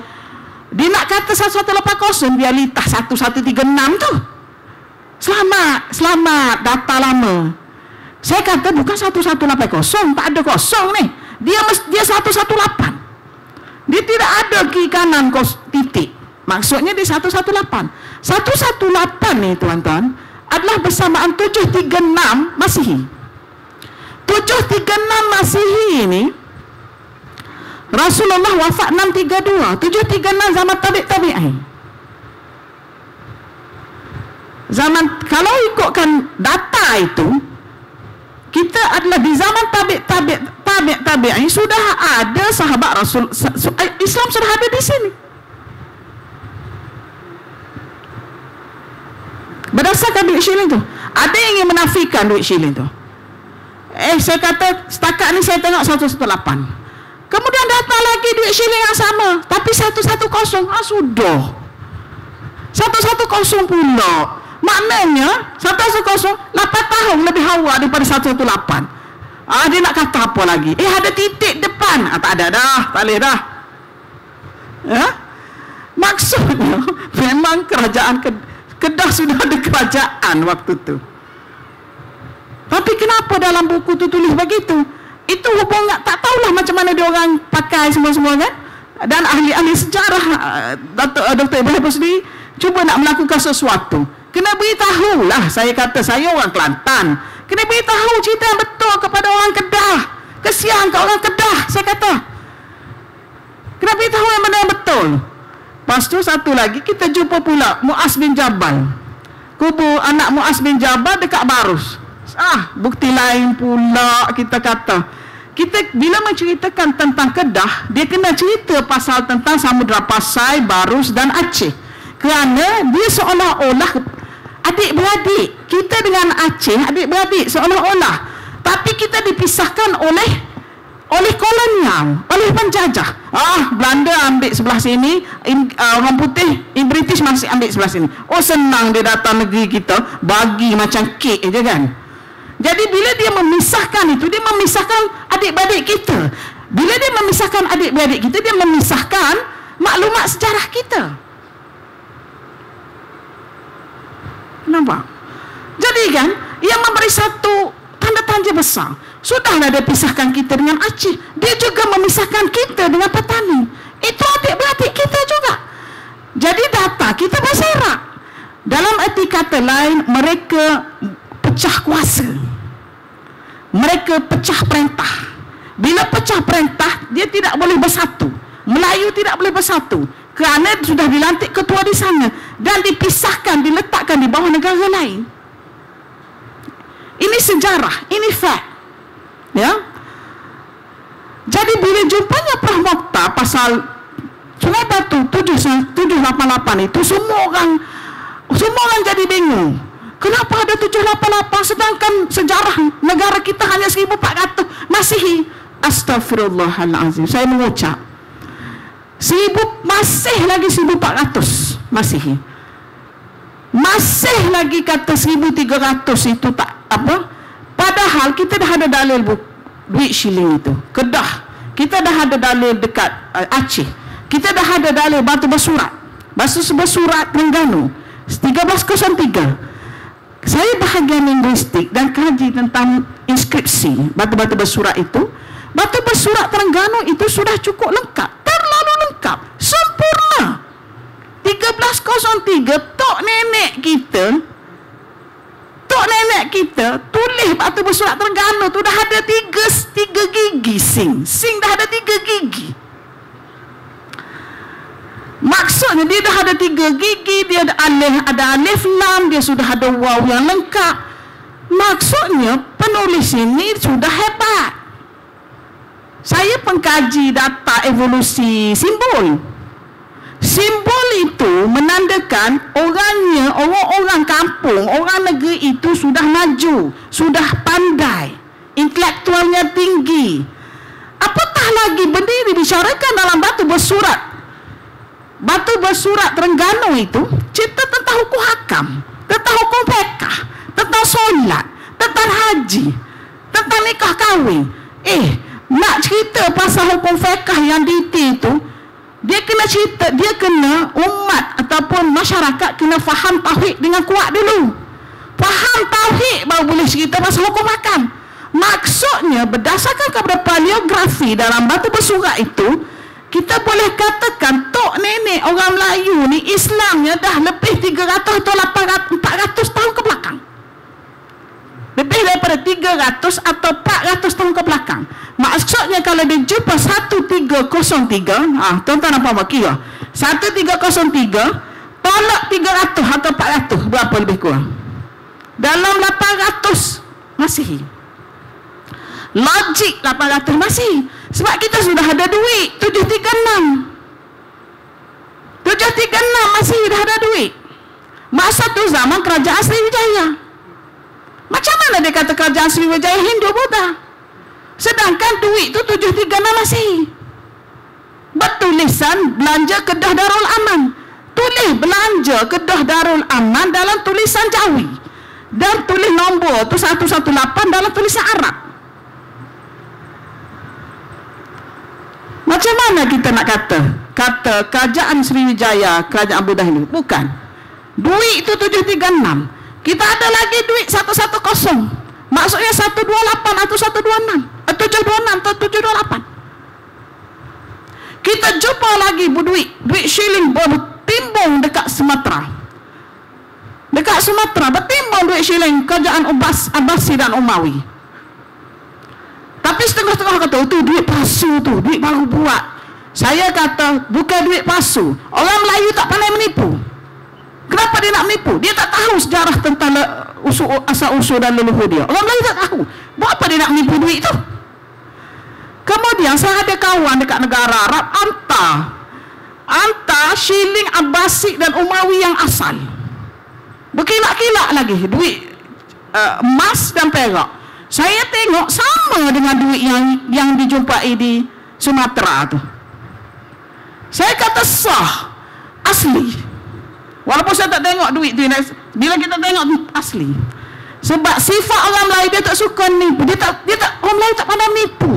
Dia nak kata satu satu lapan kosong, dia litah satu satu tiga enam tu. Selamat, selamat data lama. Saya kata bukan satu satu lapan kosong, tak ada kosong ni. Dia dia satu satu lapan. Dia tidak ada kiri kanan kos titik. Maksudnya dia satu satu lapan. satu satu lapan ni tuan-tuan adalah bersamaan tujuh tiga enam Masihi. tujuh tiga enam Masihi ni Rasulullah wafat enam tiga dua. tujuh tiga enam zaman tabi-tabi'in. Zaman kalau ikutkan data itu, kita adalah di zaman tabi-tabi'in tabi, tabi, tabi, sudah ada sahabat Rasul, Islam sudah ada di sini. Berdasarkan duit shilling tu, ada yang ingin menafikan duit shilling tu. Eh saya kata setakat ni saya tengok satu satu lapan. Kemudian datang lagi duit shilling yang sama, tapi satu satu kosong. Ah sudah. satu satu kosong pula. Maknanya satu satu kosong lapan tahun lebih awal daripada satu satu lapan. Ah dia nak kata apa lagi? Eh ada titik depan. Ah tak ada dah, tak boleh dah. Ya? Maksudnya memang kerajaan Kedah, Kedah sudah ada kerajaan waktu tu. Tapi kenapa dalam buku tu tulis begitu? Itu hubungan tak tahulah macam mana dia orang pakai semua-semua kan? Dan ahli-ahli sejarah Dr Ibrahim sendiri cuba nak melakukan sesuatu. Kena beritahulah, saya kata saya orang Kelantan. Kena beritahu cerita yang betul kepada orang Kedah. Kesian ke orang Kedah, saya kata. Kena beritahu yang benar yang betul. Lepas tu satu lagi, kita jumpa pula Muaz bin Jabal. Kubur anak Muaz bin Jabal dekat Barus. Ah, bukti lain pula kita kata. Kita bila menceritakan tentang Kedah, dia kena cerita pasal tentang Samudera Pasai, Barus dan Aceh. Kerana dia seolah-olah adik-beradik. Kita dengan Aceh adik-beradik seolah-olah, tapi kita dipisahkan oleh oleh kolonial, oleh penjajah. Ah, Belanda ambil sebelah sini, in, uh, orang putih in British masih ambil sebelah sini. Oh senang dia datang negeri kita, bagi macam kek je kan. Jadi bila dia memisahkan itu, dia memisahkan adik-beradik kita. Bila dia memisahkan adik-beradik kita, dia memisahkan maklumat sejarah kita. Nampak? Jadi kan, yang memberi satu tanda tanya besar. Sudahlah dia pisahkan kita dengan Aceh, dia juga memisahkan kita dengan petani. Itu adik-beradik kita juga. Jadi data kita berserak. Dalam erti kata lain, mereka pecah kuasa. Mereka pecah perintah. Bila pecah perintah, dia tidak boleh bersatu. Melayu tidak boleh bersatu. Kerana sudah dilantik ketua di sana dan dipisahkan, diletakkan di bawah negara lain. Ini sejarah, ini fact. Ya. Jadi bila jumpanya Prof Mokhtar pasal Sungai Batu tujuh lapan lapan itu, semua orang semua orang jadi bingung. Kenapa ada tujuh lapan lapan sedangkan sejarah negara kita hanya seribu empat ratus Masihi? Astaghfirullahalazim. Saya mengucap seribu masih lagi seribu empat ratus Masihi. Masih lagi kata seribu tiga ratus itu tak apa. Padahal kita dah ada dalil buku duit shilling itu. Kedah. Kita dah ada dalil dekat uh, Aceh. Kita dah ada dalil batu bersurat. Batu bersurat Terengganu. seribu tiga ratus tiga. Saya bahagian linguistik dan kaji tentang inskripsi batu-batu bersurat itu. Batu bersurat Terengganu itu sudah cukup lengkap. Sempurna. Seribu tiga ratus tiga tok nenek kita tok nenek kita tulis batu bersurat Terengganu tu dah ada tiga, tiga gigi sing sing dah ada tiga gigi. Maksudnya dia dah ada tiga gigi, dia ada alif, ada alif lam, dia sudah ada waw yang lengkap. Maksudnya penulis ini sudah hebat. Saya pengkaji data evolusi simbol. Simbol itu menandakan orangnya, orang-orang kampung, orang negeri itu sudah maju, sudah pandai, intelektualnya tinggi. Apatah lagi benda yang dibicarakan dalam batu bersurat Batu bersurat Terengganu itu cerita tentang hukum hakam, tentang hukum pekah, tentang solat, tentang haji, tentang nikah kahwin. Eh, nak cerita pasal hukum fiqh yang detail tu, dia kena cerita, dia kena umat ataupun masyarakat kena faham tauhid dengan kuat dulu. Faham tauhid baru boleh cerita pasal hukum hakam. Maksudnya berdasarkan kepada paleografi dalam batu bersurat itu, kita boleh katakan tok nenek orang Melayu ni Islamnya dah lebih tiga ratus atau lapan ratus, empat ratus tahun ke belakang. Lebih daripada tiga ratus atau empat ratus tahun ke belakang. Maksudnya kalau dia jumpa seribu tiga ratus tiga, ah, tuan-tuan apa maksud dia? seribu tiga ratus tiga tolak tiga ratus atau empat ratus, berapa lebih kurang? Dalam lapan ratus Masihi. Logik lapan ratus Masihi. Sebab kita sudah ada duit tujuh tiga enam. tujuh tiga enam Masihi dah ada duit. Masa tu zaman kerajaan Sriwijaya. Macam mana dia kata kerajaan Sriwijaya Hindu Buddha? Sedangkan duit tu tujuh tiga enam Masihi. Bertulisan belanja Kedah Darul Aman. Tulis belanja Kedah Darul Aman dalam tulisan Jawi. Dan tulis nombor tu seratus lapan belas dalam tulisan Arab. Macam mana kita nak kata? Kata kerajaan Sriwijaya, kerajaan Buddha Hindu. Bukan. Duit tu tujuh tiga enam. Kita ada lagi duit seratus sepuluh. Maksudnya seratus dua puluh lapan atau seratus dua puluh enam, tujuh dua enam atau tujuh dua lapan. Kita jumpa lagi duit, duit shilling bertimbung dekat Sumatera. Dekat Sumatera bertimbung duit shilling kerajaan Abbas, Abbasi dan Umawi. Tapi setengah-setengah kata itu duit palsu tu, duit baru buat. Saya kata bukan duit palsu. Orang Melayu tak pandai menipu. Kenapa dia nak menipu? Dia tak tahu sejarah tentang asal-usul dan leluhur dia. Orang Melayu tak tahu. Buat apa dia nak menipu duit tu? Kemudian saya ada kawan dekat negara Arab, hantar hantar shilling Abbasi dan Umawi yang asal. Berkilak-kilak lagi duit uh, emas dan perak. Saya tengok sama dengan duit yang yang dijumpai di Sumatera tu. Saya kata sah, asli. Walaupun saya tak tengok duit tu, bila kita tengok asli. Sebab sifat orang Melayu dia tak suka nipu. Dia tak, dia tak, orang Melayu tak pandai menipu.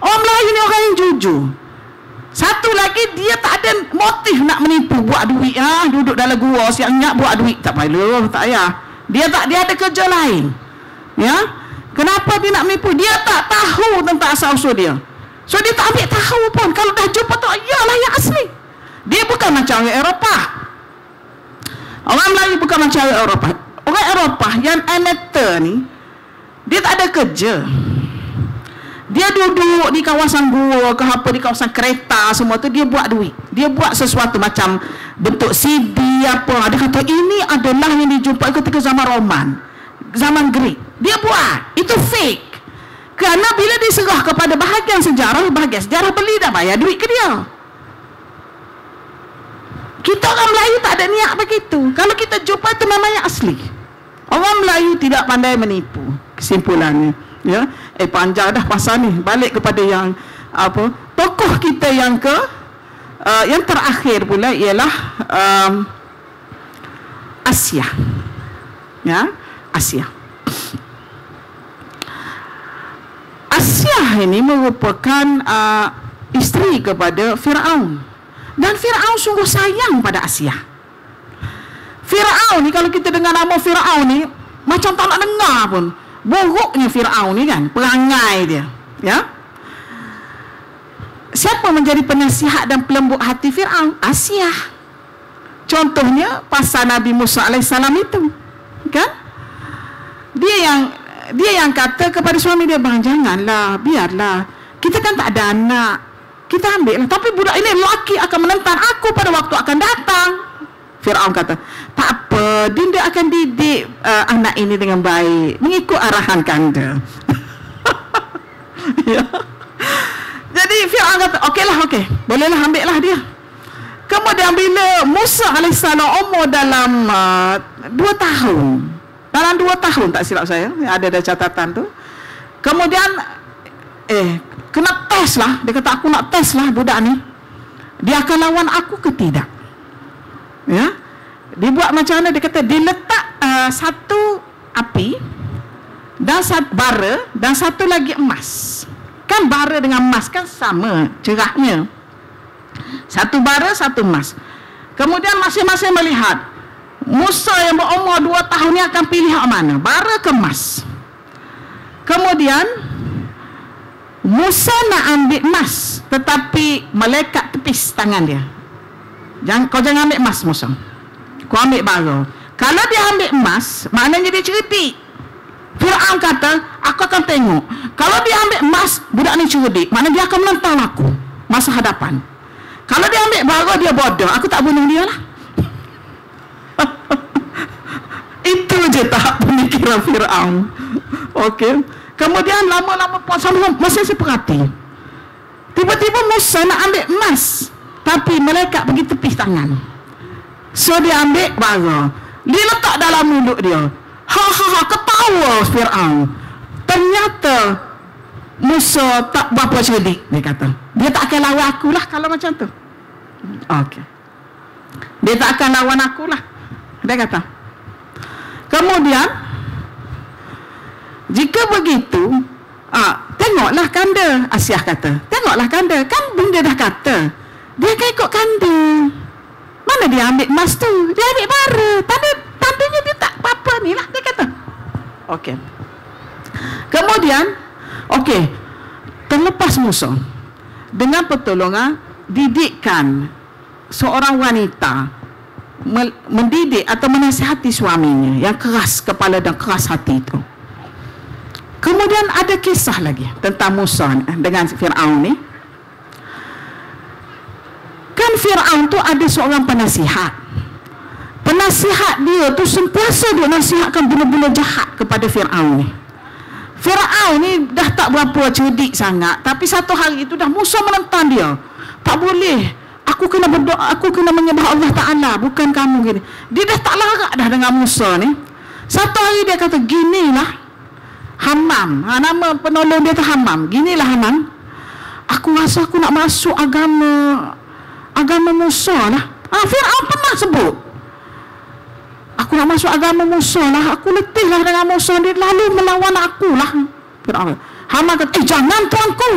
Orang Melayu ni orang yang jujur. Satu lagi dia tak ada motif nak menipu, buat duit ah, ha? Duduk dalam gua siang-siang buat duit tak payah, tak payah. Dia tak dia ada kerja lain. Ya. Kenapa dia nak menipu? Dia tak tahu tentang asal-usul dia. So dia tak ambil tahu pun. Kalau dah jumpa tu iyalah yang asli. Dia bukan macam orang Eropah. Orang Melayu bukan macam orang Eropah. Orang Eropah yang amateur ni dia tak ada kerja. Dia duduk di kawasan gua ke apa, di kawasan kereta semua tu dia buat duit. Dia buat sesuatu macam bentuk C D apa. Dia kata ini adalah yang dijumpai ketika zaman Roman, zaman Greek. Dia buat. Itu fake. Kerana bila diserah kepada bahagian sejarah, bahagian sejarah beli dah bayar duit ke dia. Kita orang Melayu tak ada niat begitu. Kalau kita jumpa itu namanya asli. Orang Melayu tidak pandai menipu. Kesimpulannya, ya. Eh panjang dah pasal ni. Balik kepada yang apa? Tokoh kita yang ke uh, yang terakhir pula ialah um, Asiah. Ya, Asiah. Asiah ini merupakan uh, isteri kepada Firaun. Dan Fir'aun sungguh sayang pada Asiah. Fir'aun ni kalau kita dengar nama Fir'aun ni macam tak nak dengar pun. Buruknya Fir'aun ni kan, perangai dia, ya. Siapa menjadi penasihat dan pelembut hati Fir'aun? Asiah. Contohnya pasal Nabi Musa alaihissalam itu, kan? Dia yang dia yang kata kepada suami dia, "Bang, janganlah, biarlah. Kita kan tak ada anak. Kita ambil, tapi budak ini lelaki akan menentang aku pada waktu akan datang." Fir'aun kata, "Tak apa, dinda akan didik uh, anak ini dengan baik, mengikut arahan kanda." Ya. Jadi Fir'aun kata, "Okeylah, okey, bolehlah, ambillah dia." Kemudian bila Musa alaihissalam umur dalam uh, dua tahun, dalam dua tahun tak silap saya, ada ada catatan tu. Kemudian eh. kena tes lah. Dia kata, "Aku nak tes lah budak ni. Dia akan lawan aku ke tidak?" ya. Dibuat macam mana? Dia kata diletak uh, satu api dan satu bara dan satu lagi emas. Kan bara dengan emas kan sama cerahnya. Satu bara, satu emas. Kemudian masing-masing melihat Musa yang berumur dua tahun ni akan pilih mana, bara ke emas. Kemudian Musa nak ambil emas, tetapi malaikat tepis tangan dia. Jangan, kau jangan ambil emas Musa, kau ambil bara. Kalau dia ambil emas, maknanya dia cerdik. Fir'aun kata, aku akan tengok. Kalau dia ambil emas, budak ni cerdik, maknanya dia akan menentang aku masa hadapan. Kalau dia ambil bara, dia bodoh, aku tak bunuh dia lah. Itu je tahap pemikiran Fir'aun. Okey. Kemudian lama-lama masa saya perhati, tiba-tiba Musa nak ambil emas, tapi malaikat pergi tepis tangan. So dia ambil bara, dia letak dalam mulut dia. Ha ha ha, ketawa Fir'aun. Ternyata Musa tak berapa cerdik, dia kata. Dia tak akan lawan aku lah kalau macam tu. Okey. Dia tak akan lawan aku lah, dia kata. Kemudian jika begitu, ah, tengoklah kanda, Asiah kata. Tengoklah kanda, kan benda dah kata dia akan ikut kanda. Mana dia ambil emas tu, dia ambil bara. Tanda, tandanya dia tak apa-apa ni lah, dia kata. Okey. Kemudian okey, terlepas Musa dengan pertolongan didikan seorang wanita, mendidik atau menasihati suaminya yang keras kepala dan keras hati itu. Kemudian ada kisah lagi tentang Musa dengan Fir'aun ni. Kan Fir'aun tu ada seorang penasihat. Penasihat dia tu sentiasa dia nasihatkan benda-benda jahat kepada Fir'aun ni. Fir'aun ni dah tak berapa cerdik sangat, tapi satu hari itu dah Musa menentang dia. Tak boleh, aku kena berdoa, aku kena menyembah Allah Ta'ala, bukan kamu gini. Dia dah tak larat dah dengan Musa ni. Satu hari dia kata, ginilah Haman, ha, nama penolong dia tu Haman. Ginilah Haman, aku rasa aku nak masuk agama agama Musa lah. ha, Fir'aun pernah sebut, aku nak masuk agama Musa lah, aku letih lah dengan Musa, dia lalu melawan aku lah. Fir'aun, Haman kata, eh jangan tuanku,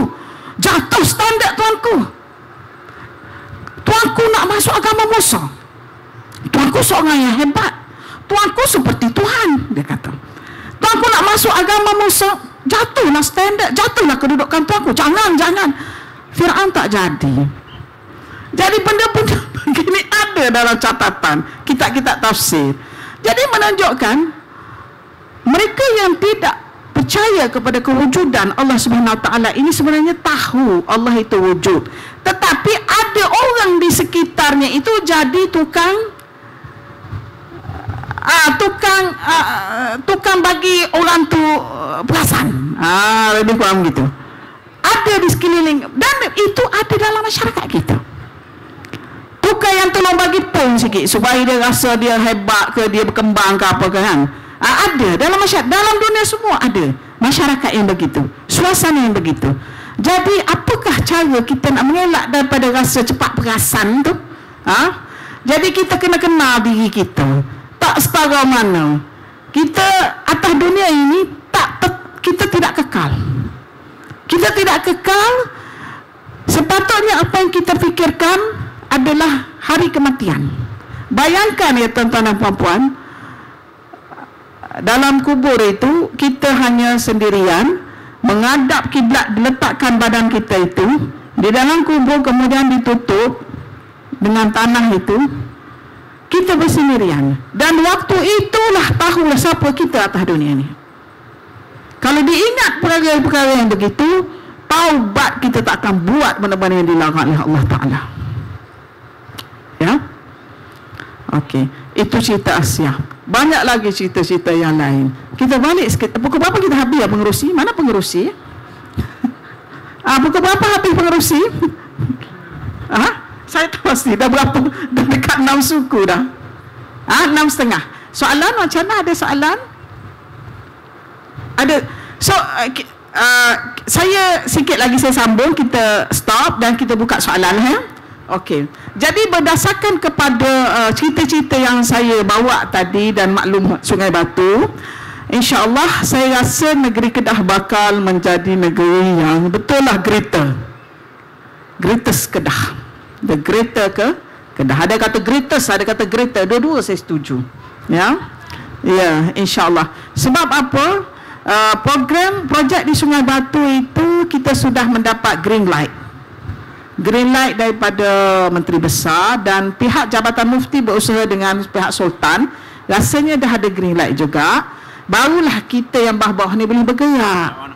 jatuh standard tuanku. Tuanku nak masuk agama Musa. Tuanku seorang yang hebat. Tuanku seperti Tuhan, dia kata. Tuanku nak masuk agama Musa, jatuhlah standard, jatuhlah kedudukan tuanku. Jangan, jangan. Fir'aun tak jadi. Jadi benda-benda begini ada dalam catatan kitab-kitab tafsir. Jadi menunjukkan mereka yang tidak percaya kepada kewujudan Allah Subhanahu Wa Taala ini sebenarnya tahu Allah itu wujud, tetapi ada orang di sekitarnya itu jadi tukang uh, tukang uh, tukang bagi orang tu uh, perasan, ah, lebih kurang begitu. Ada di sekeliling, dan itu ada dalam masyarakat kita. Tukang yang tolong bagi pun sikit supaya dia rasa dia hebat ke, dia berkembang ke apa ke, kan. Ha, ada dalam masyarakat, dalam dunia semua ada masyarakat yang begitu, suasana yang begitu. Jadi apakah cara kita nak mengelak daripada rasa cepat perasan tu? Ha? Jadi kita kena kenal diri kita, tak setara mana kita atas dunia ini. Tak, kita tidak kekal, kita tidak kekal. Sepatutnya apa yang kita fikirkan adalah hari kematian. Bayangkan ya tuan-tuan dan puan-puan, dalam kubur itu kita hanya sendirian, menghadap kiblat, diletakkan badan kita itu di dalam kubur, kemudian ditutup dengan tanah itu. Kita bersendirian, dan waktu itulah tahulah siapa kita atas dunia ini. Kalau diingat perkara-perkara yang begitu, taubat kita tak akan buat benda-benda yang dilarang oleh Allah Ta'ala. Ya. Okey, itu cerita Asiah. Banyak lagi cerita-cerita yang lain. Kita balik sikit. Pukul berapa kita habis ya pengerusi? Mana pengerusi? Ah, pukul berapa habis pengerusi? Ah, saya tak pasti. Dah berapa? Dah dekat enam suku dah. Ah, enam setengah. Soalan macam mana? Ada soalan? Ada. So, uh, uh, saya sikit lagi saya sambung. Kita stop dan kita buka soalan. Ya? Okey, jadi berdasarkan kepada uh, cerita-cerita yang saya bawa tadi dan maklum Sungai Batu, insya-Allah saya rasa negeri Kedah bakal menjadi negeri yang betul lah greater. Greatest Kedah. The greater ke Kedah. Ada kata greatest, ada kata greater. Dua-dua saya setuju. Ya. Ya, insya-Allah. Sebab apa? Uh, program projek di Sungai Batu itu kita sudah mendapat green light. Green light daripada Menteri Besar dan pihak Jabatan Mufti berusaha dengan pihak Sultan, rasanya dah ada green light juga, barulah kita yang bawah-bawah ni boleh bergerak.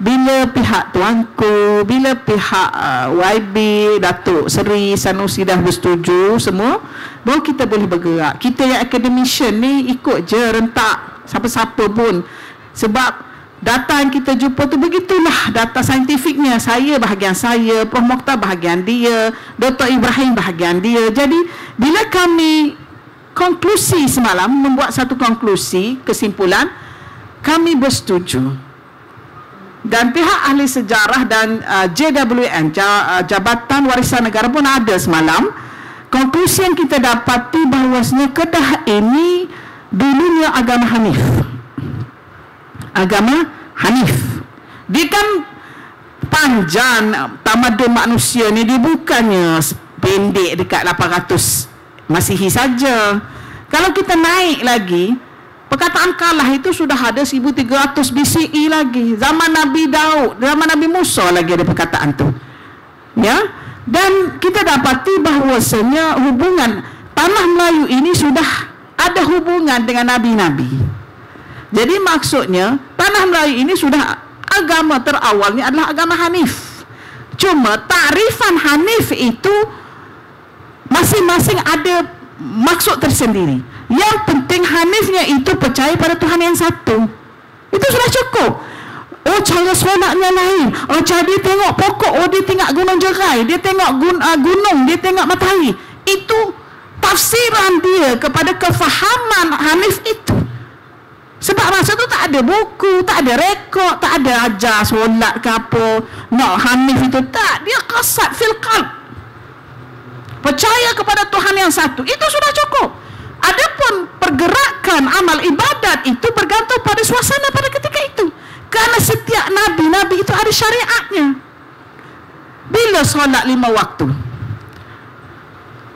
Bila pihak Tuanku, bila pihak uh, Y B, Datuk Seri, Sanusi dah bersetuju semua, baru kita boleh bergerak. Kita yang akademisyen ni ikut je rentak siapa-siapa pun, sebab data yang kita jumpa tu begitulah data saintifiknya. Saya bahagian saya, Prof Mokhtar bahagian dia, Dr Ibrahim bahagian dia. Jadi bila kami konklusi semalam, membuat satu konklusi kesimpulan, kami bersetuju. Dan pihak ahli sejarah dan uh, J W N, Jabatan Warisan Negara pun ada semalam. Konklusi yang kita dapati bahawasanya Kedah ini dulunya agama Hanif. Agama Hanif. Dia kan panjang tamadun manusia ni, dia bukannya pendek dekat lapan ratus Masihi saja. Kalau kita naik lagi, perkataan kalah itu sudah ada seribu tiga ratus B C E lagi. Zaman Nabi Dawud, zaman Nabi Musa lagi ada perkataan tu. Ya. Dan kita dapati bahawasanya hubungan tanah Melayu ini sudah ada hubungan dengan nabi-nabi. Jadi maksudnya tanah Melayu ini sudah agama terawalnya adalah agama Hanif. Cuma takrifan Hanif itu masing-masing ada maksud tersendiri. Yang penting Hanifnya itu percaya pada Tuhan yang satu. Itu sudah cukup. Oh, cara solatnya lain. Oh, cara dia tengok pokok. Oh, dia tengok gunung jerai. Dia tengok gun, uh, gunung. Dia tengok matahari. Itu tafsiran dia kepada kefahaman Hanif itu. Sebab masa tu tak ada buku, tak ada rekod, tak ada ajar solat ke apa. Nak Hanif itu tak. Dia kasat fil qalb, percaya kepada Tuhan yang satu. Itu sudah cukup. Adapun pergerakan amal ibadat itu bergantung pada suasana pada ketika itu. Kerana setiap nabi-nabi itu ada syariatnya. Bila solat lima waktu,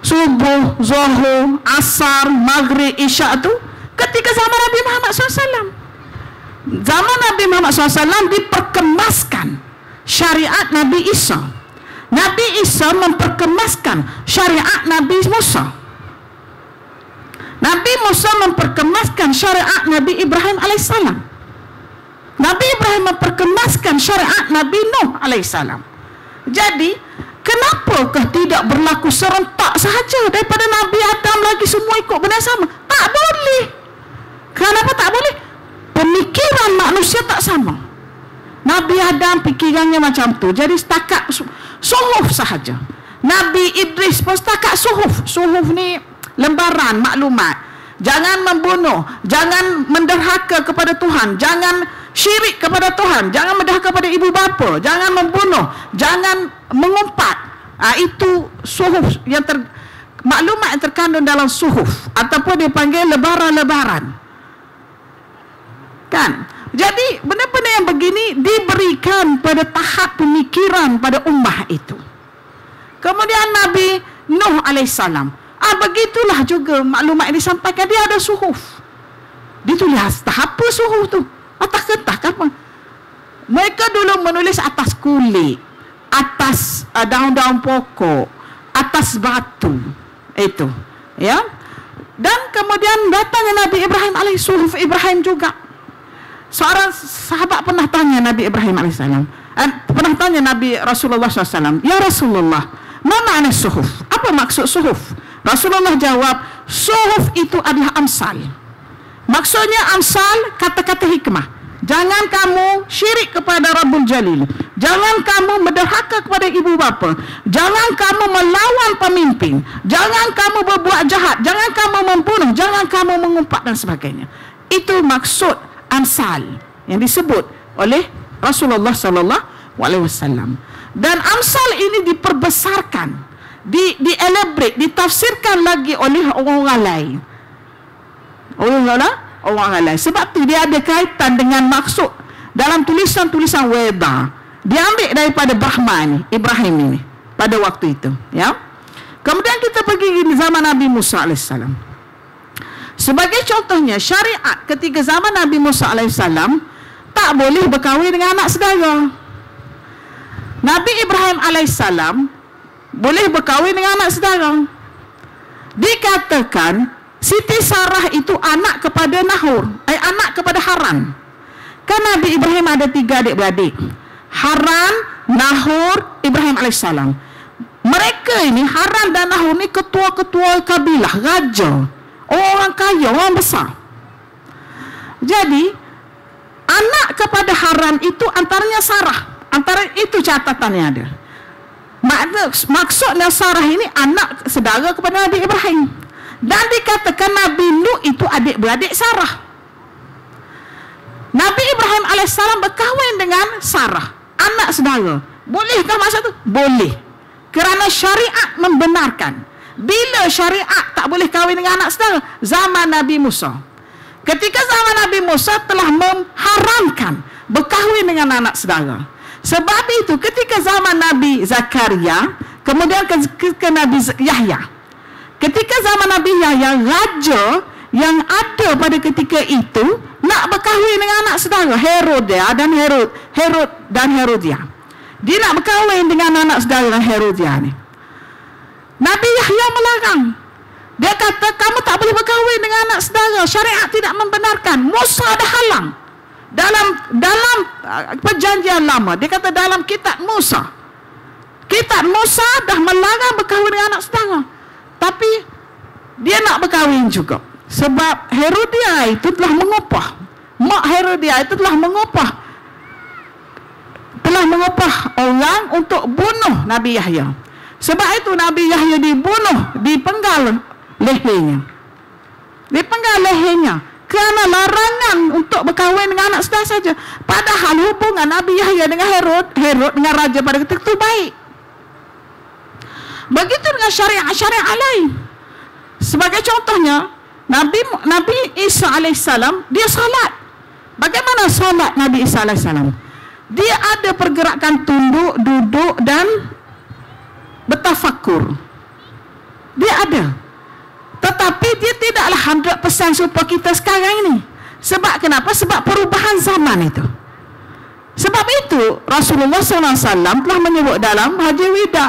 subuh, zuhur, asar, maghrib, isyak tu ketika zaman Nabi Muhammad sallallahu alaihi wasallam, zaman Nabi Muhammad sallallahu alaihi wasallam diperkemaskan syariat Nabi Isa. Nabi Isa memperkemaskan syariat Nabi Musa. Nabi Musa memperkemaskan syariat Nabi Ibrahim alaihissalam. Nabi Ibrahim memperkemaskan syariat Nabi Nuh alaihissalam. Jadi kenapakah tidak berlaku serentak sahaja daripada Nabi Adam lagi semua ikut benda sama? Tak boleh. Kenapa tak boleh? Pemikiran manusia tak sama. Nabi Adam pikirannya macam tu. Jadi setakat suhuf sahaja. Nabi Idris pun setakat suhuf. Suhuf ni lembaran maklumat. Jangan membunuh, jangan menderhaka kepada Tuhan, jangan syirik kepada Tuhan, jangan menderhaka kepada ibu bapa, jangan membunuh, jangan mengumpat. Ha, itu suhuf yang ter, maklumat yang terkandung dalam suhuf ataupun dipanggil lebaran-lebaran. Kan? Jadi benda-benda yang begini diberikan pada tahap pemikiran pada ummah itu. Kemudian Nabi Nuh alaihissalam, ah, begitulah juga maklumat yang disampaikan. Dia ada suhuf, ditulis tahap apa suhuf tu, atas kertas apa. Mereka dulu menulis atas kulit, atas uh, daun-daun pokok, atas batu itu, ya. Dan kemudian datangnya Nabi Ibrahim alaihi suhuf Ibrahim juga. Seorang sahabat pernah tanya Nabi Ibrahim alaihissalam, eh, pernah tanya Nabi Rasulullah sallallahu alaihi wasallam, ya Rasulullah, mana makna suhuf? Apa maksud suhuf? Rasulullah jawab, suhuf itu adalah amsal. Maksudnya amsal, kata-kata hikmah. Jangan kamu syirik kepada Rabbul Jalil, jangan kamu menderhaka kepada ibu bapa, jangan kamu melawan pemimpin, jangan kamu berbuat jahat, jangan kamu membunuh, jangan kamu mengumpat dan sebagainya. Itu maksud amsal yang disebut oleh Rasulullah sallallahu alaihi wasallam. Dan amsal ini diperbesarkan, di di elaborate, ditafsirkan lagi oleh orang-orang lain. Orang-orang orang lain. Sebab tu dia ada kaitan dengan maksud dalam tulisan-tulisan Weda. Diambil daripada Brahman Ibrahim ini pada waktu itu, ya. Kemudian kita pergi di zaman Nabi Musa alaihissalam. Sebagai contohnya, syariat ketika zaman Nabi Musa alaihissalam tak boleh berkahwin dengan anak saudara. Nabi Ibrahim alaihissalam boleh berkahwin dengan anak saudara. Dikatakan Siti Sarah itu anak kepada Nahur, eh, anak kepada Haran. Kan Nabi Ibrahim ada tiga adik-beradik, Haran, Nahur, Ibrahim alaihissalam. Mereka ini, Haran dan Nahur ni, ketua-ketua kabilah, raja, orang kaya, orang besar. Jadi anak kepada Haran itu antaranya Sarah. Antara itu catatannya ada. Maksudnya Sarah ini anak saudara kepada Nabi Ibrahim. Dan dikatakan Nabi Nuh itu adik-beradik Sarah. Nabi Ibrahim alaihissalam berkahwin dengan Sarah, anak saudara. Bolehkah masa tu? Boleh. Kerana syariat membenarkan. Bila syariat tak boleh kahwin dengan anak saudara? Zaman Nabi Musa. Ketika zaman Nabi Musa telah mengharamkan berkahwin dengan anak saudara. Sebab itu ketika zaman Nabi Zakaria, kemudian ke, ke, ke Nabi Yahya. Ketika zaman Nabi Yahya, raja yang ada pada ketika itu nak berkahwin dengan anak saudara Herodiah dan Herod Herod dan Herodiah. Dia nak berkahwin dengan anak saudara Herodiah ni. Nabi Yahya melarang. Dia kata kamu tak boleh berkahwin dengan anak saudara. Syariat tidak membenarkan. Musa dah halang. Dalam dalam perjanjian lama, dia kata dalam kitab Musa, kitab Musa dah melarang berkahwin dengan anak saudara, tapi dia nak berkahwin juga. Sebab Herodiah itu telah mengopah, mak Herodiah itu telah mengopah telah mengopah orang untuk bunuh Nabi Yahya. Sebab itu Nabi Yahya dibunuh, dipenggal lehernya, dipenggal lehernya kerana larangan untuk berkahwin dengan anak saudara saja. Padahal hubungan Nabi Yahya dengan Herod, Herod dengan raja pada ketika itu baik. Begitu dengan syariat-syariat lain. Sebagai contohnya, Nabi Nabi Isa alaihissalam, dia salat. Bagaimana salat Nabi Isa alaihissalam? Dia ada pergerakan tunduk, duduk dan bertafakur. Dia ada. Tetapi dia tidaklah seratus peratus serupa kita sekarang ini. Sebab kenapa? Sebab perubahan zaman itu. Sebab itu Rasulullah sallallahu alaihi wasallam telah menyebut dalam haji wida,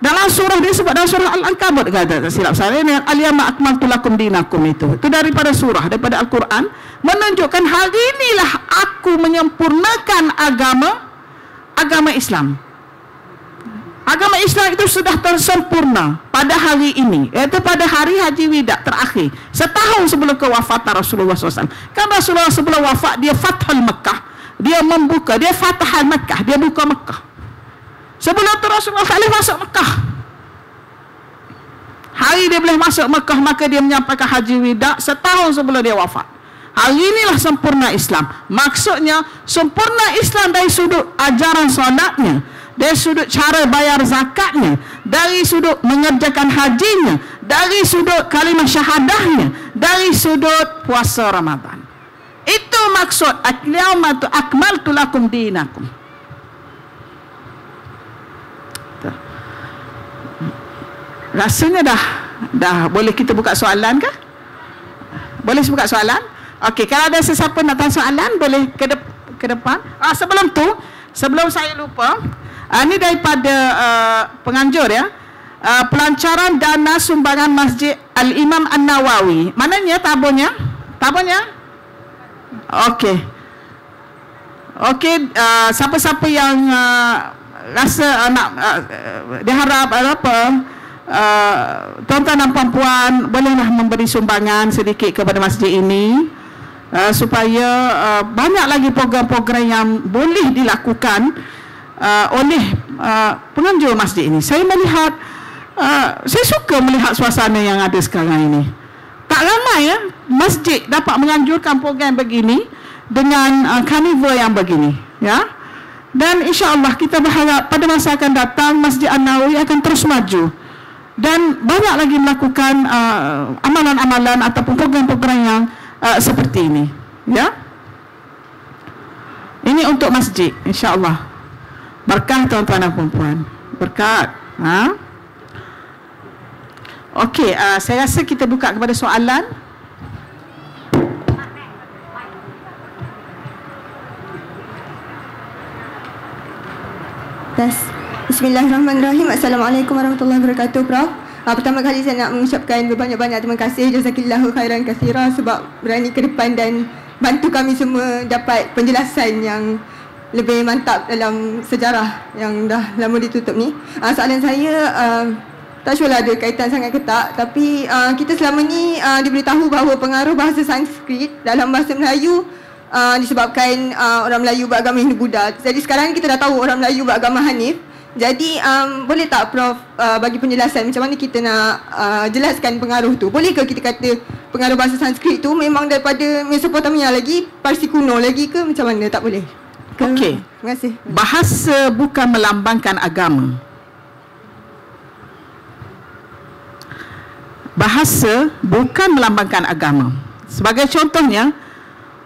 dalam surah dia sebut dalam surah Al-Ankabut, kata tak silap saya dengan al-yawma akmaltu lakum dinakum itu. Itu daripada surah, daripada Al-Quran, menunjukkan hari inilah aku menyempurnakan agama agama Islam. Agama Islam itu sudah tersempurna pada hari ini, iaitu pada hari Haji Wida terakhir, setahun sebelum kewafatan Rasulullah sallallahu alaihi wasallam. Kan Rasulullah sebelum wafat, dia fathul Mekah, dia membuka, dia fathul Mekah, dia buka Mekah. Sebelum itu Rasulullah sallallahu alaihi wasallam masuk Mekah. Hari dia boleh masuk Mekah, maka dia menyampaikan Haji Wida setahun sebelum dia wafat. Hari inilah sempurna Islam. Maksudnya sempurna Islam dari sudut ajaran solatnya, dari sudut cara bayar zakatnya, dari sudut mengerjakan hajinya, dari sudut kalimah syahadahnya, dari sudut puasa Ramadan. Itu maksud al-yawma akmaltu lakum dinakum. Rasanya dah dah boleh kita buka soalan ke? Boleh buka soalan? Okey, kalau ada sesiapa nak tanya soalan boleh ke, de- ke depan. Ah, sebelum tu, sebelum saya lupa, Uh, ini daripada uh, penganjur, ya. Uh, pelancaran dana sumbangan Masjid Al Imam Nawawi. Mananya tabunya? Tabunya? Okey. Okey, uh, siapa-siapa yang uh, rasa uh, nak uh, diharap uh, apa uh, tuan-tuan dan puan-puan bolehlah memberi sumbangan sedikit kepada masjid ini. Uh, supaya uh, banyak lagi program-program yang boleh dilakukan Uh, oleh uh, penganjur masjid ini. Saya melihat, uh, saya suka melihat suasana yang ada sekarang ini. Tak ramai ya masjid dapat menganjurkan program begini dengan uh, karnival yang begini, ya. Dan insya Allah kita berharap pada masa akan datang Masjid Al Nawawi akan terus maju dan banyak lagi melakukan amalan-amalan uh, ataupun program-program yang uh, seperti ini, ya. Ini untuk masjid, insya Allah. Berkah tuan-tuan dan puan-puan, berkat. Ha? Okey, uh, saya rasa kita buka kepada soalan. Bismillahirrahmanirrahim. Assalamualaikum warahmatullahi wabarakatuh, Prof. Uh, pertama kali saya nak mengucapkan berbanyak-banyak terima kasih. Jazakillahu khairan katsira sebab berani ke depan dan bantu kami semua dapat penjelasan yang lebih mantap dalam sejarah yang dah lama ditutup ni. Uh, soalan saya uh, tak sure lah ada kaitan sangat ke tak, tapi uh, kita selama ni uh, diberitahu bahawa pengaruh bahasa Sanskrit dalam bahasa Melayu Uh, disebabkan uh, orang Melayu beragama Hindu Buddha. Jadi sekarang kita dah tahu orang Melayu beragama Hanif. Jadi um, boleh tak Prof uh, bagi penjelasan macam mana kita nak uh, jelaskan pengaruh tu? Bolehkah kita kata pengaruh bahasa Sanskrit tu memang daripada Mesopotamia lagi, Parsi kuno lagi ke macam mana? Tak boleh. Okey. Terima kasih. Bahasa bukan melambangkan agama. Bahasa bukan melambangkan agama. Sebagai contohnya,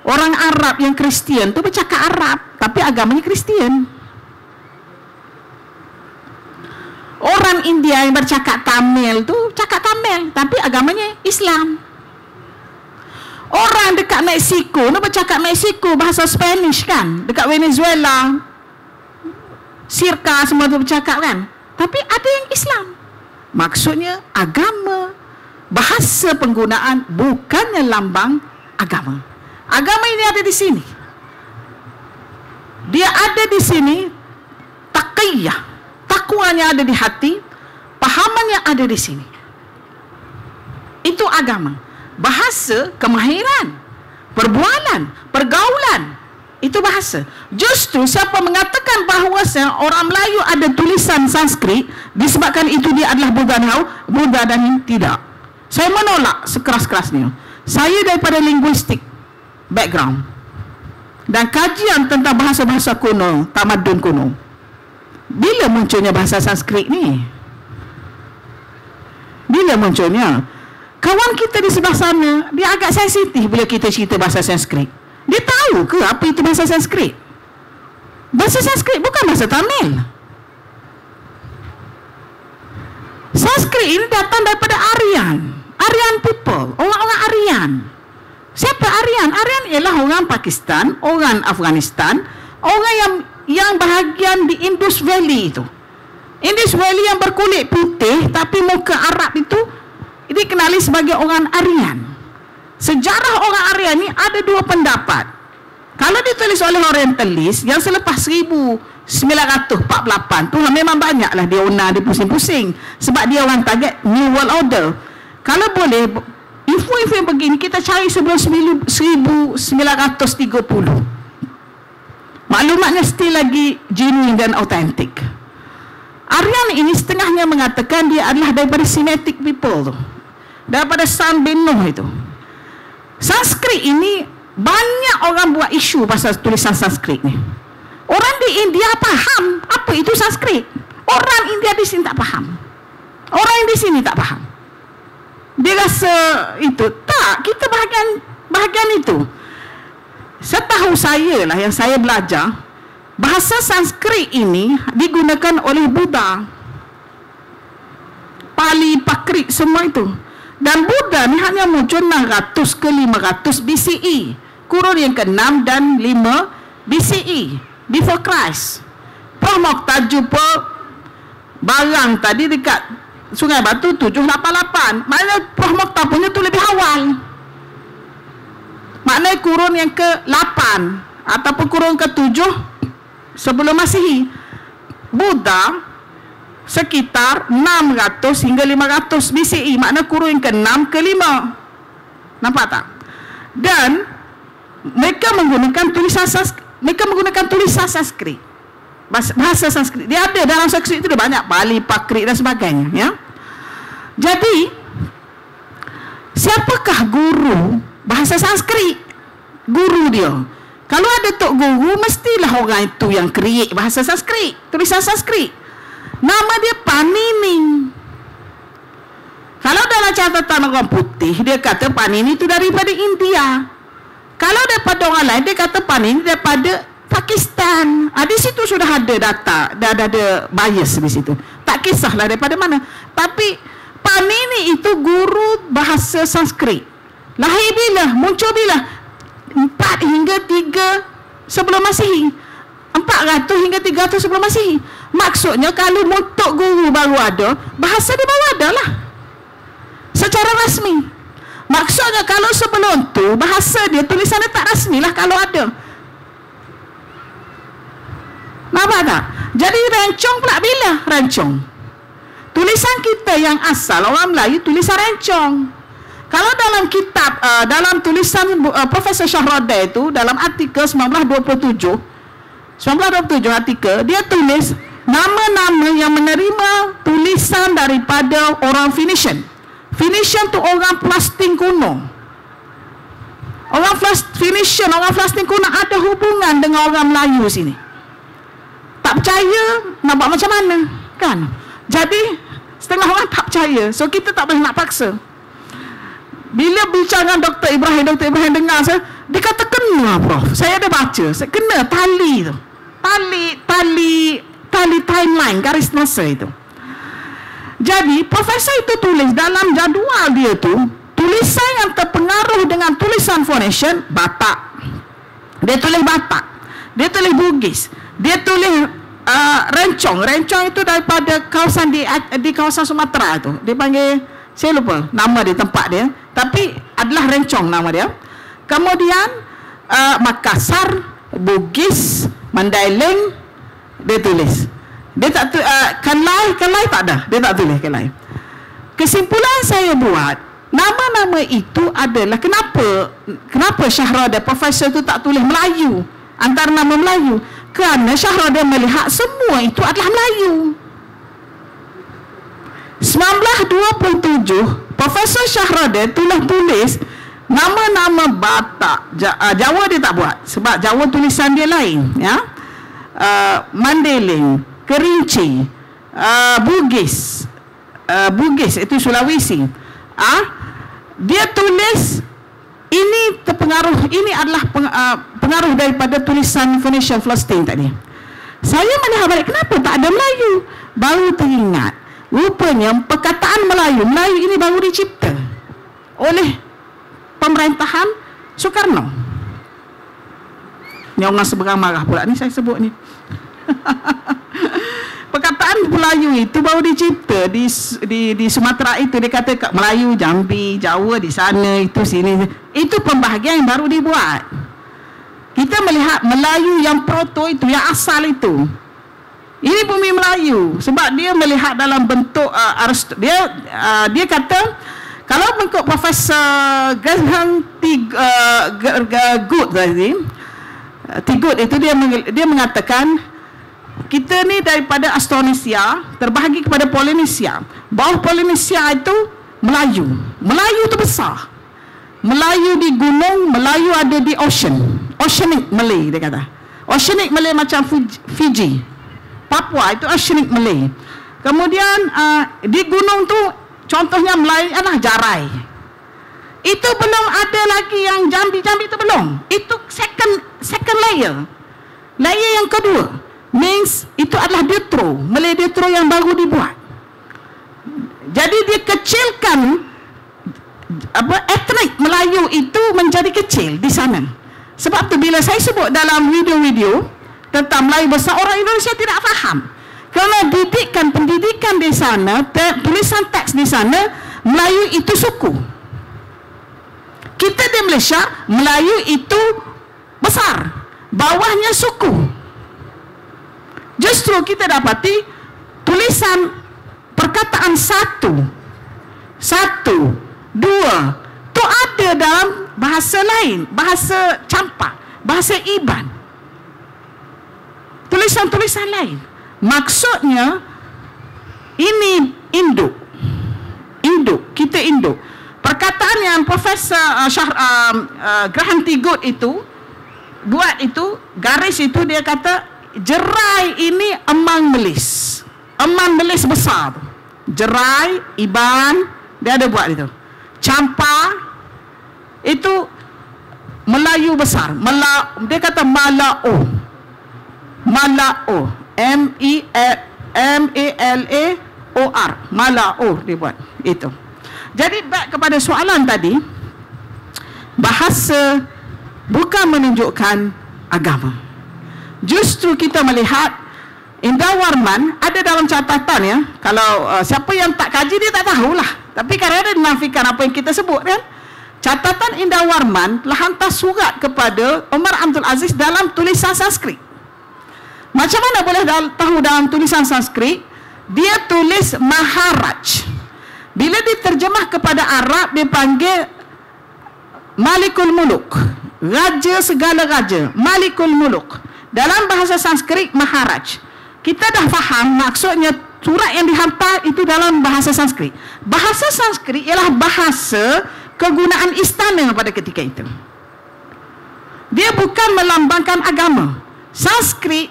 orang Arab yang Kristian tu bercakap Arab tapi agamanya Kristian. Orang India yang bercakap Tamil tu cakap Tamil tapi agamanya Islam. Orang dekat Meksiko tu bercakap Meksiko, bahasa Spanish kan. Dekat Venezuela, Sirka semua tu bercakap kan, tapi ada yang Islam. Maksudnya agama, bahasa penggunaan bukannya lambang agama. Agama ini ada di sini. Dia ada di sini. Taqiyah, takwanya ada di hati, pahamannya ada di sini. Itu agama. Bahasa, kemahiran, perbualan, pergaulan, itu bahasa. Justru siapa mengatakan bahawa orang Melayu ada tulisan Sanskrit disebabkan itu dia adalah Buddha dan Buddha dan tidak. Saya menolak sekeras-kerasnya. Saya daripada linguistik background dan kajian tentang bahasa-bahasa kuno, tamadun kuno. Bila munculnya bahasa Sanskrit ni? Bila munculnya? Kawan kita di sebelah sana, dia agak sensitif bila kita cerita bahasa Sanskrit. Dia tahu ke apa itu bahasa Sanskrit? Bahasa Sanskrit bukan bahasa Tamil. Sanskrit ini datang daripada Aryan, Aryan people, orang-orang Aryan. Siapa Aryan? Aryan ialah orang Pakistan, orang Afghanistan, orang yang yang bahagian di Indus Valley itu. Indus Valley yang berkulit putih tapi muka Arab itu dikenali sebagai orang Aryan. Sejarah orang Aryan ini ada dua pendapat. Kalau ditulis oleh orientalis yang selepas seribu sembilan ratus empat puluh lapan tu memang banyaklah dia una, dia pusing-pusing sebab dia orang target New World Order. Kalau boleh info-info yang begini kita cari sebelum seribu sembilan ratus tiga puluh. Maklumatnya still lagi genuine dan autentik. Aryan ini setengahnya mengatakan dia adalah daripada Semitic people tu, daripada San Beno itu. Sanskrit ini banyak orang buat isu pasal tulisan Sanskrit ni. Orang di India faham apa itu Sanskrit. Orang India di sini tak faham. Orang di sini tak faham. Dia rasa itu tak, kita bahagian bahagian itu. Setahu saya lah yang saya belajar, bahasa Sanskrit ini digunakan oleh Buddha, Pali, Prakrit semua itu. Dan Buddha ni hanya muncul enam ratus ke lima ratus B C E, kurun yang ke enam dan lima B C E, before Christ. Prof Mokhtar jumpa barang tadi dekat Sungai Batu tujuh lapan lapan. Maknanya Prof Mokhtar punya tu lebih awal. Maknanya kurun yang ke lapan ataupun kurun ke tujuh sebelum Masihi. Buddha sekitar enam ratus hingga lima ratus B C E. Maknanya kurun yang ke enam ke lima. Nampak tak? Dan mereka menggunakan tulisan Sanskrit, mereka menggunakan tulisan Sanskrit. Bahasa Sanskrit dia ada dalam Sanskrit itu ada banyak Pali, Prakrit dan sebagainya, ya. Jadi siapakah guru bahasa Sanskrit? Guru dia. Kalau ada tok guru, mestilah orang itu yang create bahasa Sanskrit, tulisan Sanskrit. Nama dia Pāṇini. Kalau dalam catatan orang putih, dia kata Pāṇini itu daripada India. Kalau daripada orang lain, dia kata Pāṇini daripada Pakistan. Ah, di situ sudah ada data, dah ada, ada bias di situ. Tak kisahlah daripada mana. Tapi Pāṇini itu guru bahasa Sanskrit. Lahir bila, muncul bila? Empat hingga tiga sebelum Masihi, empat ratus hingga tiga ratus sebelum Masihi. Maksudnya kalau mutuk guru baru ada, bahasa dia baru ada lah secara rasmi. Maksudnya kalau sebelum tu bahasa dia tulisannya tak rasmi lah kalau ada. Nampak tak? Jadi rencong pula bila? Rencong tulisan kita yang asal orang Melayu, tulisan rencong. Kalau dalam kitab, uh, dalam tulisan uh, Profesor Syahrodeh itu, dalam artikel seribu sembilan ratus dua puluh tujuh artikel, dia tulis nama-nama yang menerima tulisan daripada orang Phoenician. Phoenician tu orang Palestin kuno. Orang Phoenician, orang Palestin kuno ada hubungan dengan orang Melayu sini. Tak percaya, nampak macam mana? Kan? Jadi, setengah orang tak percaya. So, kita tak boleh nak paksa. Bila bicara Dr Ibrahim, Dr Ibrahim dengar saya, dia kata kena Prof. Saya ada baca, saya kena tali tu. Tali, tali, tali timeline, garis masa itu. Jadi, profesor itu tulis dalam jadual dia tu, tulisan yang terpengaruh dengan tulisan Phoenician, Batak. Dia tulis Batak. Dia tulis Bugis. Dia tulis uh, Rencong. Rencong itu daripada kawasan di, di kawasan Sumatera tu. Dia panggil, saya lupa nama dia, tempat dia, tapi adalah Rencong nama dia. Kemudian uh, Makassar, Bugis, Mandailing dia tulis. Dia tak uh, Kelai, Kelai tak ada, dia tak tulis Kelai. Kesimpulan saya buat, nama-nama itu adalah kenapa kenapa Syahrodeh profesor itu tak tulis Melayu, antara nama Melayu, kerana Syahrodeh melihat semua itu adalah Melayu. seribu sembilan ratus dua puluh tujuh Profesor Syahrodeh tulis tulis nama-nama Batak. Jawa dia tak buat sebab Jawa tulisan dia lain, ya. Uh, Mandailing, Kerinci, uh, Bugis, uh, Bugis itu Sulawesi. Uh, dia tulis ini terpengaruh, ini adalah peng, uh, pengaruh daripada tulisan Phoenician Palestine tadi. Saya melihat balik kenapa tak ada Melayu, baru teringat. Rupanya perkataan Melayu, Melayu ini baru dicipta oleh pemerintahan Soekarno. Ini orang seberang marah pula ni saya sebut ni. Perkataan Melayu itu baru dicipta di, di, di Sumatera itu. Dikata Melayu, Jambi, Jawa di sana, itu sini. Itu pembahagian yang baru dibuat. Kita melihat Melayu yang proto itu, yang asal itu. Ini bumi Melayu sebab dia melihat dalam bentuk uh, arust, dia uh, dia kata kalau mengikut Profesor Graham T. Uh, Good tadi, T. Good itu dia dia mengatakan kita ni daripada Austronesia terbahagi kepada Polinesia. Bawah Polinesia itu Melayu. Melayu tu besar. Melayu di gunung, Melayu ada di ocean. Oceanic Malay dia kata. Oceanic Malay macam Fiji. Papua itu Oceanic Malay. Kemudian uh, di gunung tu contohnya Melayu adalah Jarai. Itu belum ada lagi yang Jambi-Jambi itu belum. Itu second second layer. Layer yang kedua means itu adalah Detro, Malay Detro yang baru dibuat. Jadi dia kecilkan apa etnik Melayu itu menjadi kecil di sana. Sebab tu bila saya sebut dalam video-video tentang Melayu besar, orang Indonesia tidak faham. Kerana didikan, pendidikan di sana, te, tulisan teks di sana, Melayu itu suku. Kita di Malaysia, Melayu itu besar. Bawahnya suku. Justru kita dapati tulisan perkataan satu, satu, dua, itu ada dalam bahasa lain, bahasa campak, bahasa Iban. Tulisan-tulisan lain. Maksudnya ini induk. Induk, kita induk. Perkataan yang Profesor uh, Syah, uh, uh, Graham T. Good itu buat itu, garis itu, dia kata jerai ini emang belis, emang belis besar. Jerai, iban, dia ada buat itu. Campa itu Melayu besar. Mala, dia kata malao, malao, M I L M A L A O R, malao dia buat itu. Jadi back kepada soalan tadi, bahasa bukan menunjukkan agama. Justru kita melihat Indra Warman ada dalam catatan ya. Kalau uh, siapa yang tak kaji dia tak tahulah. Tapi kadang-kadang menafikan apa yang kita sebut kan. Catatan Indra Warman telah hantar surat kepada Omar Abdul Aziz dalam tulisan Sanskrit. Macam mana boleh tahu dalam tulisan Sanskrit? Dia tulis Maharaj. Bila diterjemah kepada Arab dia panggil Malikul Muluk, raja segala raja, Malikul Muluk. Dalam bahasa Sanskrit Maharaj. Kita dah faham maksudnya surat yang dihantar itu dalam bahasa Sanskrit. Bahasa Sanskrit ialah bahasa kegunaan istana pada ketika itu. Dia bukan melambangkan agama. Sanskrit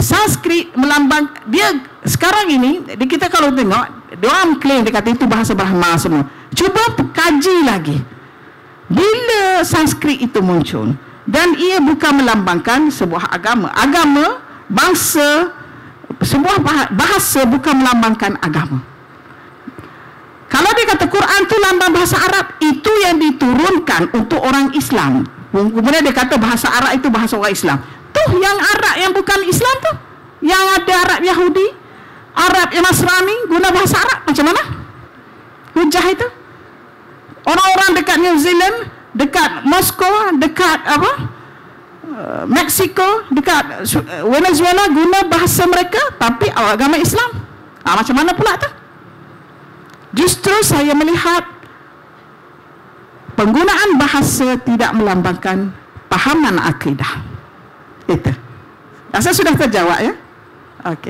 Sanskrit melambang dia sekarang ini kita kalau tengok diorang claim dia kata itu bahasa Brahma semua. Cuba kaji lagi. Bila Sanskrit itu muncul dan ia bukan melambangkan sebuah agama. Agama bangsa, sebuah bahasa bukan melambangkan agama. Kalau dia kata Quran tu lambang bahasa Arab, itu yang diturunkan untuk orang Islam. Kemudian dia kata bahasa Arab itu bahasa orang Islam. Tuh yang Arab yang bukan Islam tu, yang ada Arab Yahudi, Arab yang Nasrani guna bahasa Arab macam mana? Hujah itu. Orang-orang dekat New Zealand, dekat Moskow, dekat apa? Meksiko, dekat Venezuela guna bahasa mereka tapi agama Islam. Ha, macam mana pula tu? Justru saya melihat penggunaan bahasa tidak melambangkan pahaman akidah. Itu. Saya sudah terjawab ya. Okey.